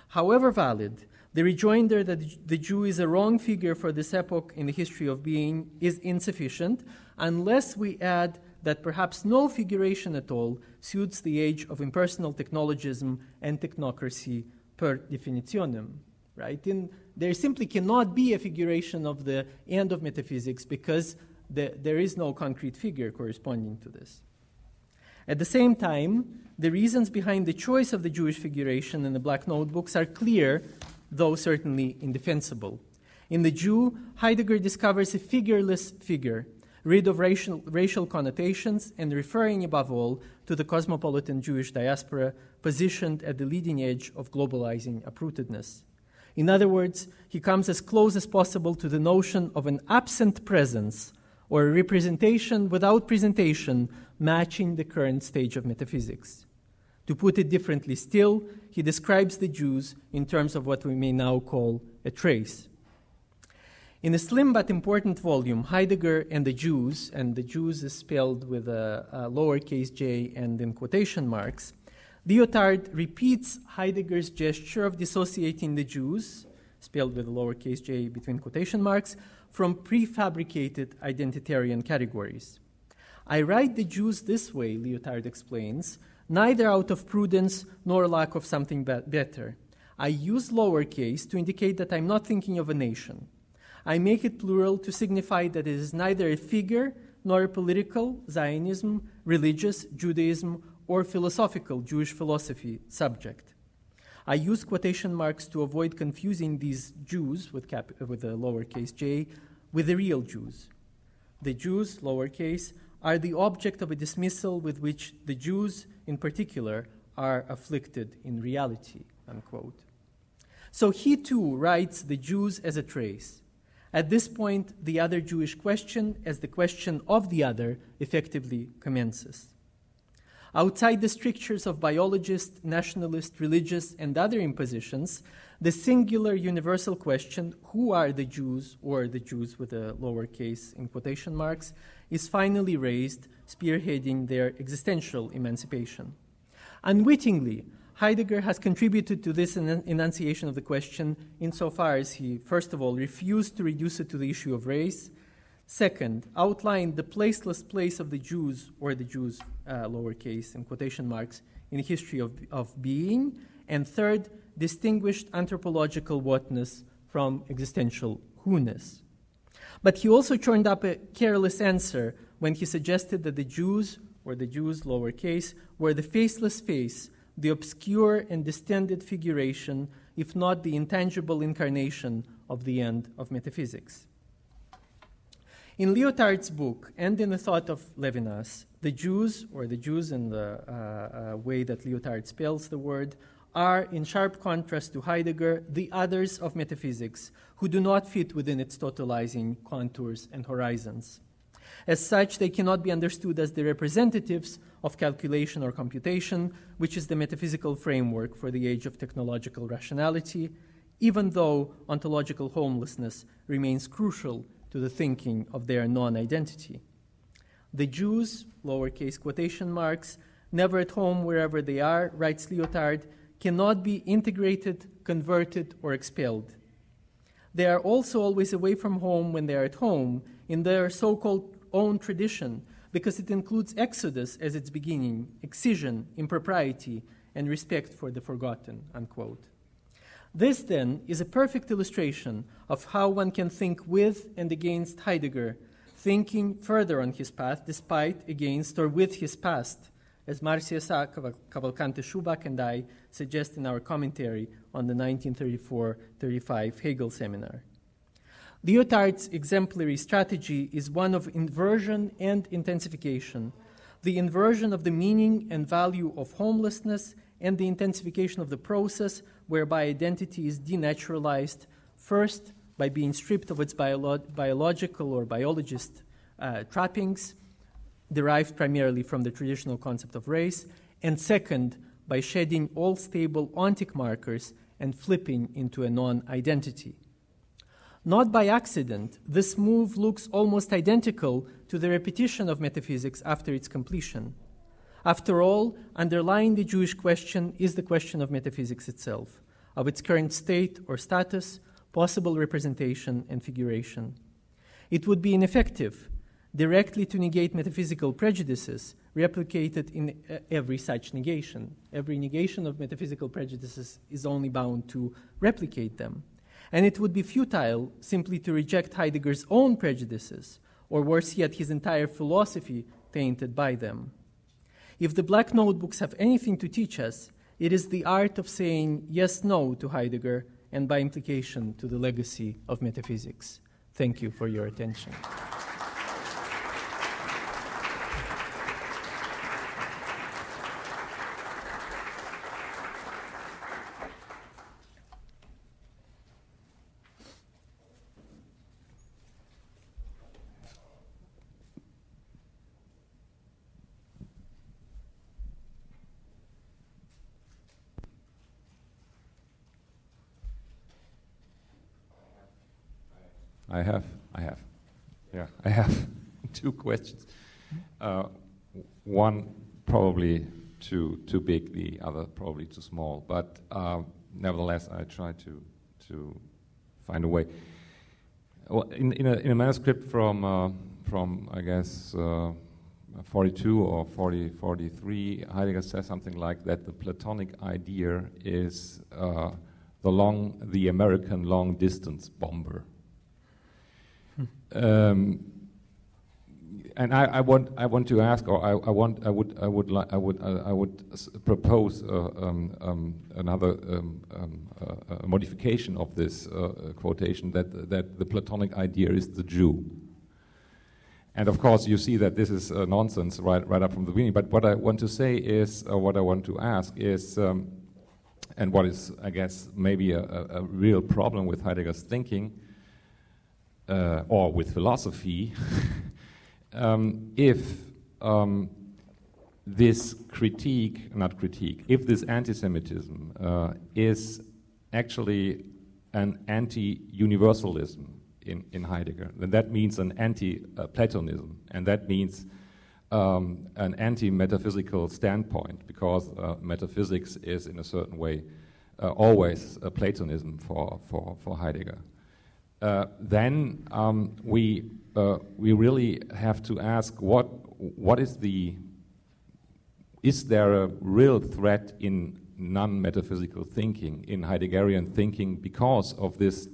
However valid, the rejoinder that the Jew is a wrong figure for this epoch in the history of being is insufficient unless we add that perhaps no figuration at all suits the age of impersonal technologism and technocracy per definitionem, right? There simply cannot be a figuration of the end of metaphysics because there is no concrete figure corresponding to this. At the same time, the reasons behind the choice of the Jewish figuration in the Black Notebooks are clear, though certainly indefensible. In the Jew, Heidegger discovers a figureless figure, rid of racial connotations and referring above all to the cosmopolitan Jewish diaspora positioned at the leading edge of globalizing uprootedness. In other words, he comes as close as possible to the notion of an absent presence or a representation without presentation matching the current stage of metaphysics. To put it differently still, he describes the Jews in terms of what we may now call a trace. In a slim but important volume, Heidegger and the Jews is spelled with a lowercase j and in quotation marks, Lyotard repeats Heidegger's gesture of dissociating the Jews, spelled with a lowercase j between quotation marks, from prefabricated identitarian categories. I write the Jews this way, Lyotard explains, neither out of prudence nor lack of something better. I use lowercase to indicate that I'm not thinking of a nation. I make it plural to signify that it is neither a figure nor a political, Zionism, religious, Judaism, or philosophical Jewish philosophy subject. I use quotation marks to avoid confusing these Jews with a lowercase j with the real Jews. The Jews, lowercase, are the object of a dismissal with which the Jews, in particular, are afflicted in reality, unquote. So he too writes the Jews as a trace. At this point, the other Jewish question, as the question of the other, effectively commences. Outside the strictures of biologist, nationalist, religious, and other impositions, the singular universal question, who are the Jews, or the Jews with a lowercase in quotation marks, is finally raised, spearheading their existential emancipation. Unwittingly, Heidegger has contributed to this enunciation of the question insofar as he, first of all, refused to reduce it to the issue of race, second, outlined the placeless place of the Jews, or the Jews, lowercase in quotation marks, in the history of being, and third, distinguished anthropological whatness from existential who-ness. But he also churned up a careless answer when he suggested that the Jews, or the Jews, lowercase, were the faceless face, the obscure and distended figuration, if not the intangible incarnation of the end of metaphysics. In Lyotard's book, and in the thought of Levinas, the Jews, or the Jews in the way that Lyotard spells the word, are, in sharp contrast to Heidegger, the others of metaphysics, who do not fit within its totalizing contours and horizons. As such, they cannot be understood as the representatives of calculation or computation, which is the metaphysical framework for the age of technological rationality, even though ontological homelessness remains crucial to the thinking of their non-identity. The Jews, lowercase quotation marks, never at home wherever they are, writes Lyotard, cannot be integrated, converted, or expelled. They are also always away from home when they are at home, in their so-called own tradition, because it includes exodus as its beginning, excision, impropriety, and respect for the forgotten, unquote. This, then, is a perfect illustration of how one can think with and against Heidegger, thinking further on his path despite, against, or with his past, as Marcia Sá Cavalcante Schuback and I suggest in our commentary on the 1934-35 Hegel seminar. Lyotard's exemplary strategy is one of inversion and intensification, the inversion of the meaning and value of homelessness and the intensification of the process whereby identity is denaturalized, first by being stripped of its biological or biologist trappings, derived primarily from the traditional concept of race, and second, by shedding all stable ontic markers and flipping into a non-identity. Not by accident, this move looks almost identical to the repetition of metaphysics after its completion. After all, underlying the Jewish question is the question of metaphysics itself, of its current state or status, possible representation and figuration. It would be ineffective directly to negate metaphysical prejudices replicated in every such negation. Every negation of metaphysical prejudices is only bound to replicate them. And it would be futile simply to reject Heidegger's own prejudices, or worse yet, his entire philosophy tainted by them. If the Black Notebooks have anything to teach us, it is the art of saying yes, no to Heidegger, and by implication to the legacy of metaphysics. Thank you for your attention. I have two questions. One probably too big, the other probably too small. But nevertheless, I try to find a way. Well, in a manuscript from I guess 42 or 43, Heidegger says something like that the Platonic idea is the American long distance bomber. And I want to ask, or I would propose another modification of this quotation that the Platonic idea is the Jew. And of course, you see that this is nonsense right up from the beginning. But what I want to say is, what I want to ask is, and what is I guess maybe a real problem with Heidegger's thinking. or with philosophy, if this if this anti-Semitism is actually an anti-universalism in Heidegger, then that means an anti-Platonism, and that means an anti-metaphysical standpoint, because metaphysics is, in a certain way, always a Platonism for Heidegger. Then we really have to ask what is the there a real threat in non-metaphysical thinking, in Heideggerian thinking, because of this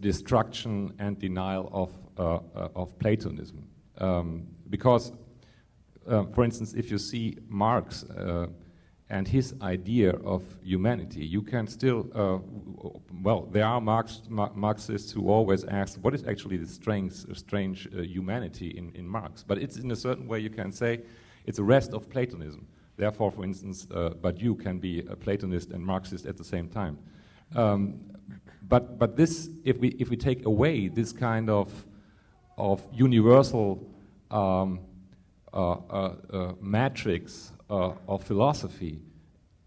destruction and denial of Platonism? Because, for instance, if you see Marx and his idea of humanity, you can still, well, there are Marxists who always ask, what is actually the strange humanity in Marx? But it's in a certain way, you can say, it's a rest of Platonism. Therefore, for instance, Badiou can be a Platonist and Marxist at the same time. But this, if we take away this kind of universal matrix of philosophy,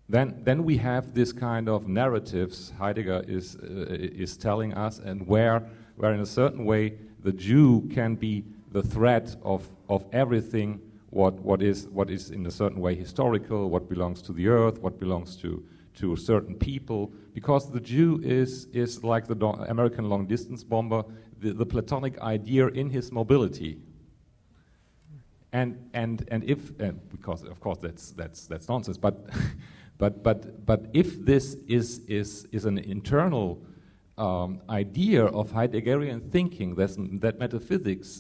then we have this kind of narratives Heidegger is telling us, and where in a certain way the Jew can be the threat of everything what is in a certain way historical, what belongs to the earth, what belongs to certain people, because the Jew is like the American long distance bomber, the Platonic idea in his mobility. And if because of course that's nonsense. But but if this is an internal idea of Heideggerian thinking, that metaphysics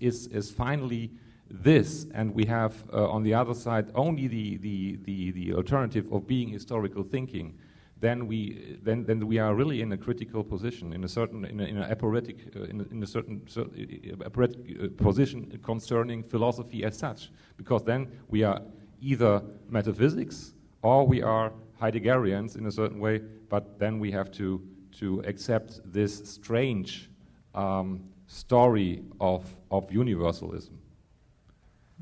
is finally this, and we have on the other side only the alternative of being historical thinking, then we are really in a critical position, in a certain aporetic position concerning philosophy as such, because then we are either metaphysics or we are Heideggerians in a certain way, but then we have to accept this strange story of universalism.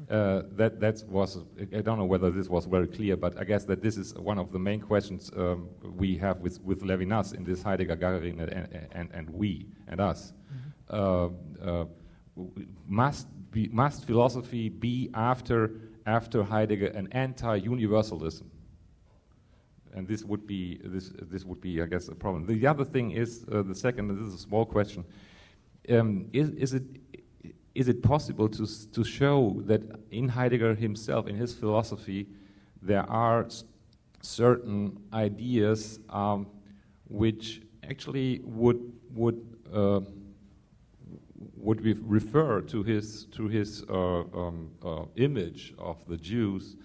That was, I don't know whether this was very clear, but I guess that this is one of the main questions we have with Levinas in this Heidegger gathering, and we and us. Mm-hmm. Must philosophy be after Heidegger an anti-universalism? And this would be I guess a problem. The other thing is the second, and this is a small question. Is it possible to show that in Heidegger himself, in his philosophy, there are certain ideas which actually would refer to his image of the Jews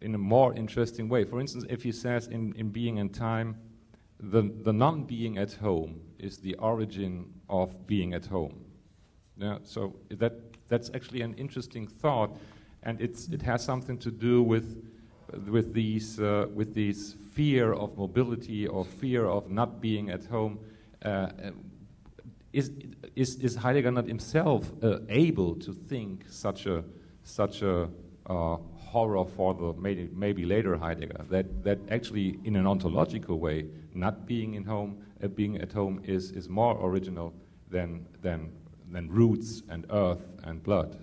in a more interesting way? For instance, if he says in Being and Time, the non-being at home is the origin of being at home. Yeah, so that's actually an interesting thought, and it has something to do with these fear of mobility or fear of not being at home. Is Heidegger not himself able to think such a horror for the maybe later Heidegger, that actually in an ontological way, not being at home, is more original than roots and earth and blood?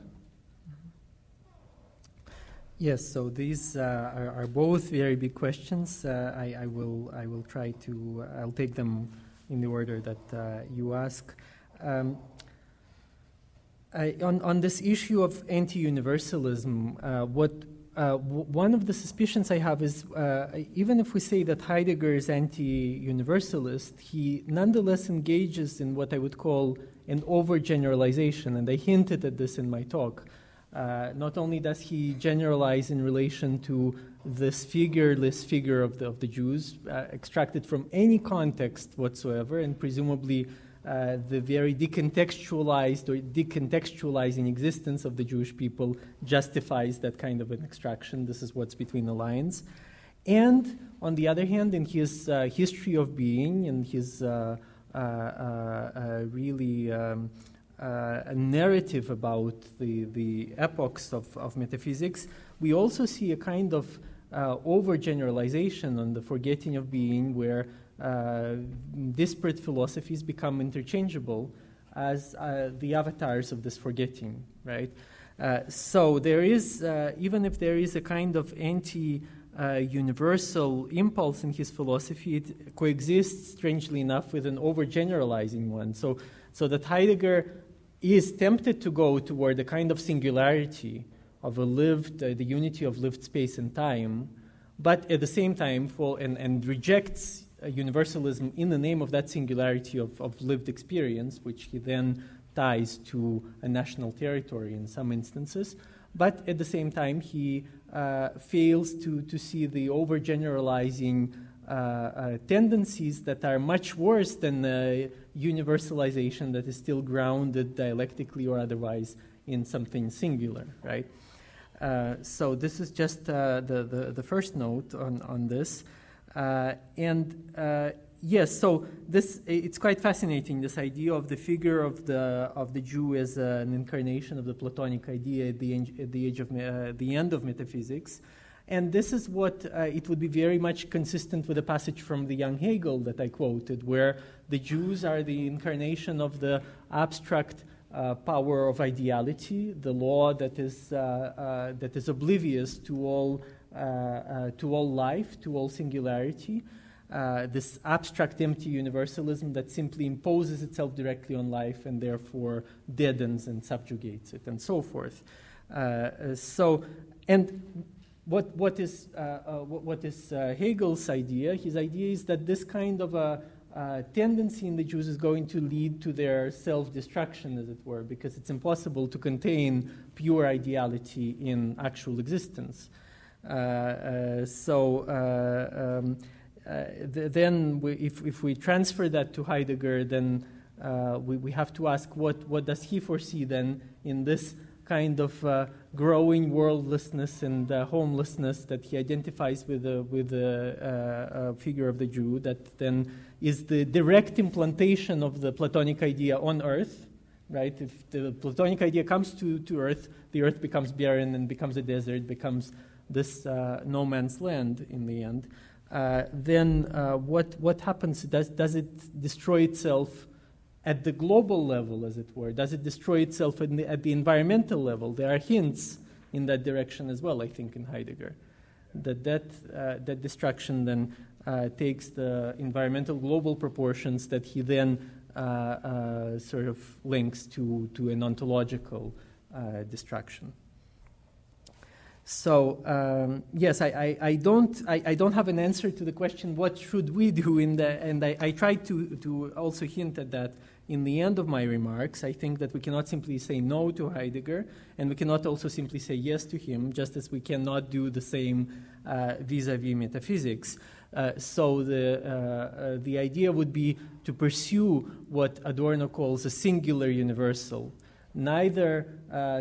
Yes, so these are both very big questions. I will try to. I'll take them in the order that you ask. On this issue of anti-universalism, one of the suspicions I have is, even if we say that Heidegger is anti-universalist, he nonetheless engages in what I would call an overgeneralization, and I hinted at this in my talk. Not only does he generalize in relation to this figureless figure of the Jews, extracted from any context whatsoever, and presumably the very decontextualized or decontextualizing existence of the Jewish people justifies that kind of an extraction. This is what's between the lines. And on the other hand, in his history of being, in his a narrative about the epochs of metaphysics, we also see a kind of overgeneralization on the forgetting of being, where disparate philosophies become interchangeable as the avatars of this forgetting, right? So there is, even if there is a kind of anti-universal impulse in his philosophy, it coexists, strangely enough, with an overgeneralizing one. So that Heidegger is tempted to go toward a kind of singularity of a lived, the unity of lived space and time, but at the same time, and rejects universalism in the name of that singularity of lived experience, which he then ties to a national territory in some instances. But at the same time, he fails to see the overgeneralizing tendencies that are much worse than the universalization that is still grounded dialectically or otherwise in something singular, right? So this is just the first note on this. Yes, so this, it's quite fascinating, this idea of the figure of the Jew as an incarnation of the Platonic idea at the end of metaphysics. And this is what it would be very much consistent with a passage from the young Hegel that I quoted, where the Jews are the incarnation of the abstract power of ideality, the law that is oblivious to all life, to all singularity, this abstract empty universalism that simply imposes itself directly on life and therefore deadens and subjugates it, and so forth. What is Hegel's idea? His idea is that this kind of a tendency in the Jews is going to lead to their self-destruction, as it were, because it's impossible to contain pure ideality in actual existence. Then if we transfer that to Heidegger, then we have to ask what does he foresee then in this kind of growing worldlessness and homelessness that he identifies with the figure of the Jew, that then is the direct implantation of the Platonic idea on earth, right? If the Platonic idea comes to earth, the earth becomes barren and becomes a desert, becomes this no man's land in the end. Then what happens? Does it destroy itself at the global level, as it were? Does it destroy itself at the environmental level? There are hints in that direction as well, I think, in Heidegger, that destruction then takes the environmental global proportions that he then sort of links to an ontological destruction. So yes, I don't have an answer to the question what should we do in the, and I tried to also hint at that in the end of my remarks. I think that we cannot simply say no to Heidegger, and we cannot also simply say yes to him, just as we cannot do the same vis-a-vis metaphysics. So the idea would be to pursue what Adorno calls a singular universal, neither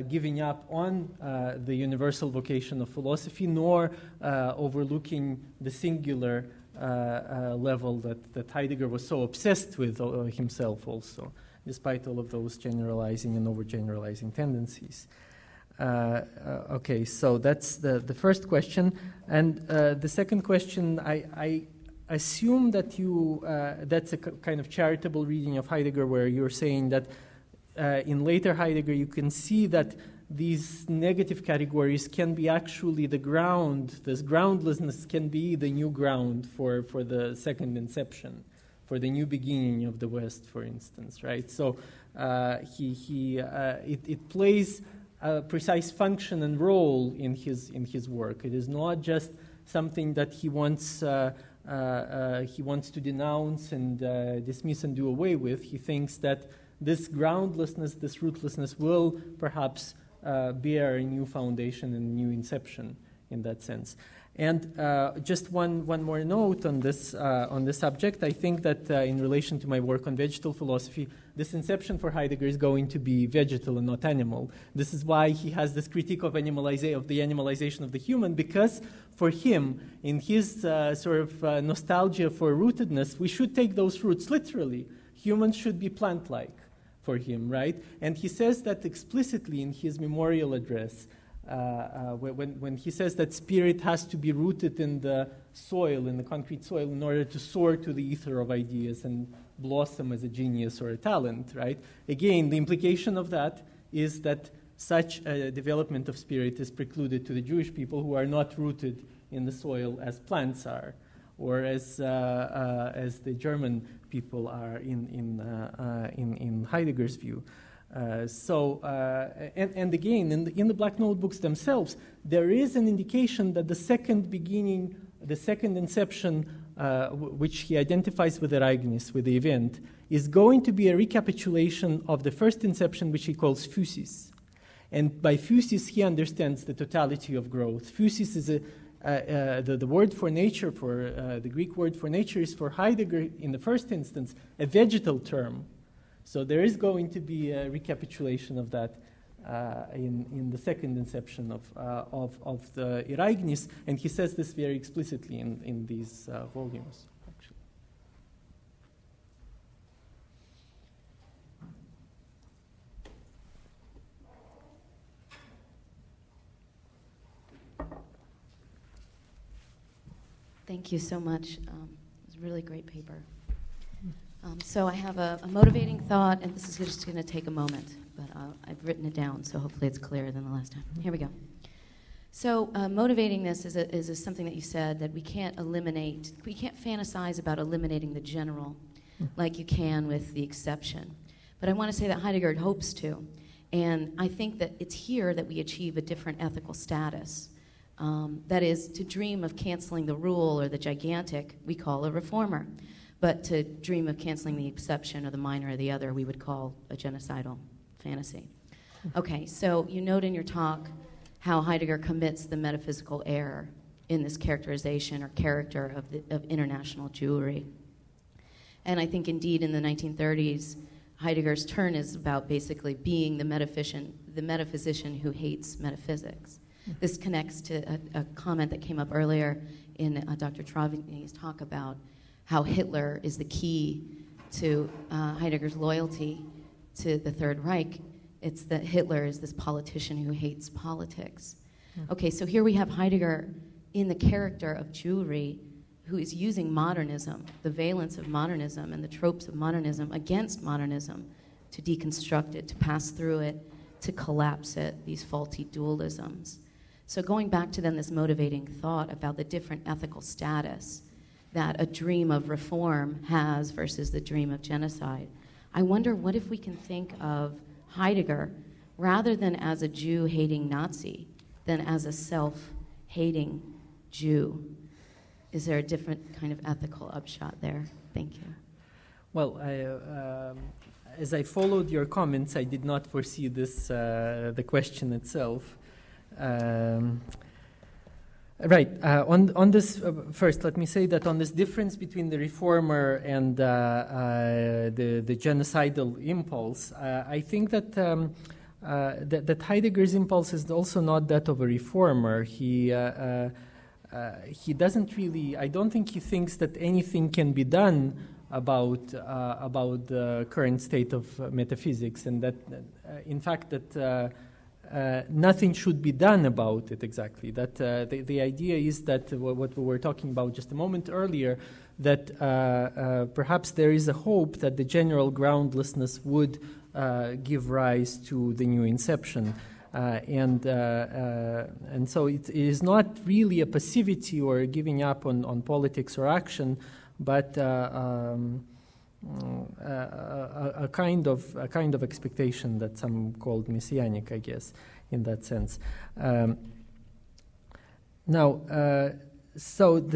giving up on the universal vocation of philosophy, nor overlooking the singular level that Heidegger was so obsessed with himself also, despite all of those generalizing and overgeneralizing tendencies. Okay, so that's the first question. And the second question, I assume that you, that's a kind of charitable reading of Heidegger, where you're saying that in later Heidegger, you can see that these negative categories can be actually the ground, this groundlessness can be the new ground for the second inception, for the new beginning of the West, for instance, right? So it plays a precise function and role in his work. It is not just something that he wants to denounce and dismiss and do away with. He thinks that this groundlessness, this rootlessness will perhaps bear a new foundation and new inception in that sense. And just one more note on this subject. I think that in relation to my work on vegetal philosophy, this inception for Heidegger is going to be vegetal and not animal. This is why he has this critique of the animalization of the human, because for him, in his sort of nostalgia for rootedness, we should take those roots literally. Humans should be plant-like for him, right? And he says that explicitly in his memorial address. When he says that spirit has to be rooted in the soil, in the concrete soil, in order to soar to the ether of ideas and blossom as a genius or a talent, right? Again, the implication of that is that such a development of spirit is precluded to the Jewish people who are not rooted in the soil as plants are, or as the German people are in Heidegger's view. And again, in the Black Notebooks themselves, there is an indication that the second beginning, the second inception, which he identifies with Ereignis, with the event, is going to be a recapitulation of the first inception, which he calls physis. And by physis, he understands the totality of growth. Physis is the word for nature, the Greek word for nature is for Heidegger, in the first instance, a vegetal term. So there is going to be a recapitulation of that in the second inception of the Ereignis, and he says this very explicitly in these volumes, actually. Thank you so much. It was a really great paper. So I have a motivating thought, and this is just going to take a moment, but I've written it down, so hopefully it's clearer than the last time. Here we go. So motivating this is something that you said, that we can't fantasize about eliminating the general like you can with the exception. But I want to say that Heidegger hopes to, and I think that it's here that we achieve a different ethical status. That is, to dream of canceling the rule or the gigantic, we call a reformer. But to dream of canceling the exception or the minor or the other, we would call a genocidal fantasy. Okay, so you note in your talk how Heidegger commits the metaphysical error in this characterization or character of international Jewry. And I think indeed in the 1930s, Heidegger's turn is about basically being the metaphysician who hates metaphysics. This connects to a comment that came up earlier in Dr. Trawny's talk about how Hitler is the key to Heidegger's loyalty to the Third Reich. It's that Hitler is this politician who hates politics. Mm-hmm. Okay, so here we have Heidegger in the character of Jewry, who is using modernism, the valence of modernism and the tropes of modernism against modernism to deconstruct it, to pass through it, to collapse it, these faulty dualisms. So going back to then this motivating thought about the different ethical status that a dream of reform has versus the dream of genocide. I wonder what if we can think of Heidegger rather than as a Jew-hating Nazi, than as a self-hating Jew. Is there a different kind of ethical upshot there? Thank you. Well, as I followed your comments, I did not foresee this, the question itself. Right. On this, first, let me say that on this difference between the reformer and the genocidal impulse, I think that that Heidegger's impulse is also not that of a reformer. He doesn't really. I don't think he thinks that anything can be done about the current state of metaphysics, and that in fact that. Nothing should be done about it exactly. That the idea is that what we were talking about just a moment earlier, that perhaps there is a hope that the general groundlessness would give rise to the new inception, and so it is not really a passivity or a giving up on politics or action, but a kind of expectation that some called messianic, I guess, in that sense. So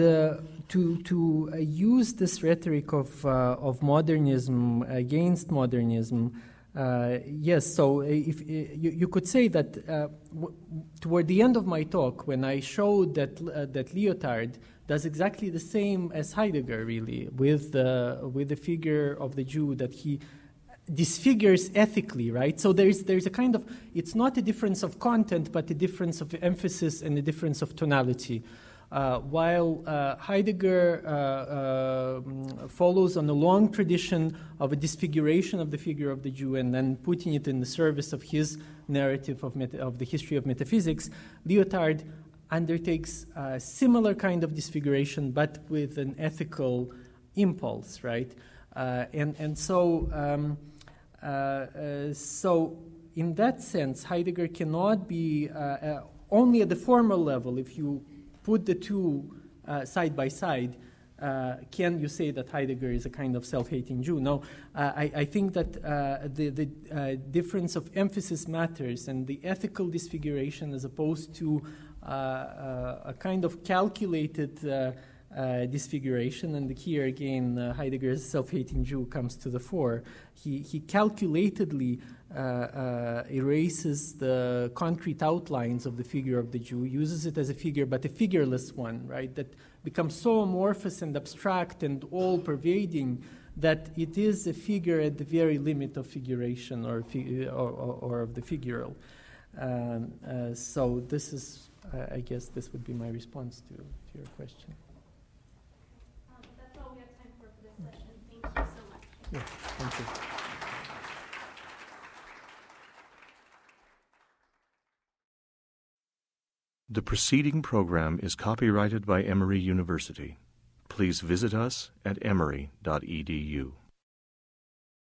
to use this rhetoric of modernism against modernism Yes, so if you could say that toward the end of my talk, when I showed that that Lyotard does exactly the same as Heidegger, really, with the figure of the Jew that he disfigures ethically, right? So there's a kind of, it's not a difference of content, but a difference of emphasis and a difference of tonality. While Heidegger follows on a long tradition of a disfiguration of the figure of the Jew and then putting it in the service of his narrative of the history of metaphysics, Lyotard undertakes a similar kind of disfiguration but with an ethical impulse, right? So in that sense, Heidegger cannot be only at the formal level, if you put the two side by side, can you say that Heidegger is a kind of self-hating Jew? No, I think that the difference of emphasis matters, and the ethical disfiguration as opposed to a kind of calculated disfiguration, and here again Heidegger's self-hating Jew comes to the fore. He calculatedly erases the concrete outlines of the figure of the Jew, uses it as a figure, but a figureless one, right, that becomes so amorphous and abstract and all-pervading that it is a figure at the very limit of figuration or of the figural. So this is, I guess, this would be my response to your question. That's all we have time for this session. Thank you so much. Yeah, thank you. The preceding program is copyrighted by Emory University. Please visit us at emory.edu.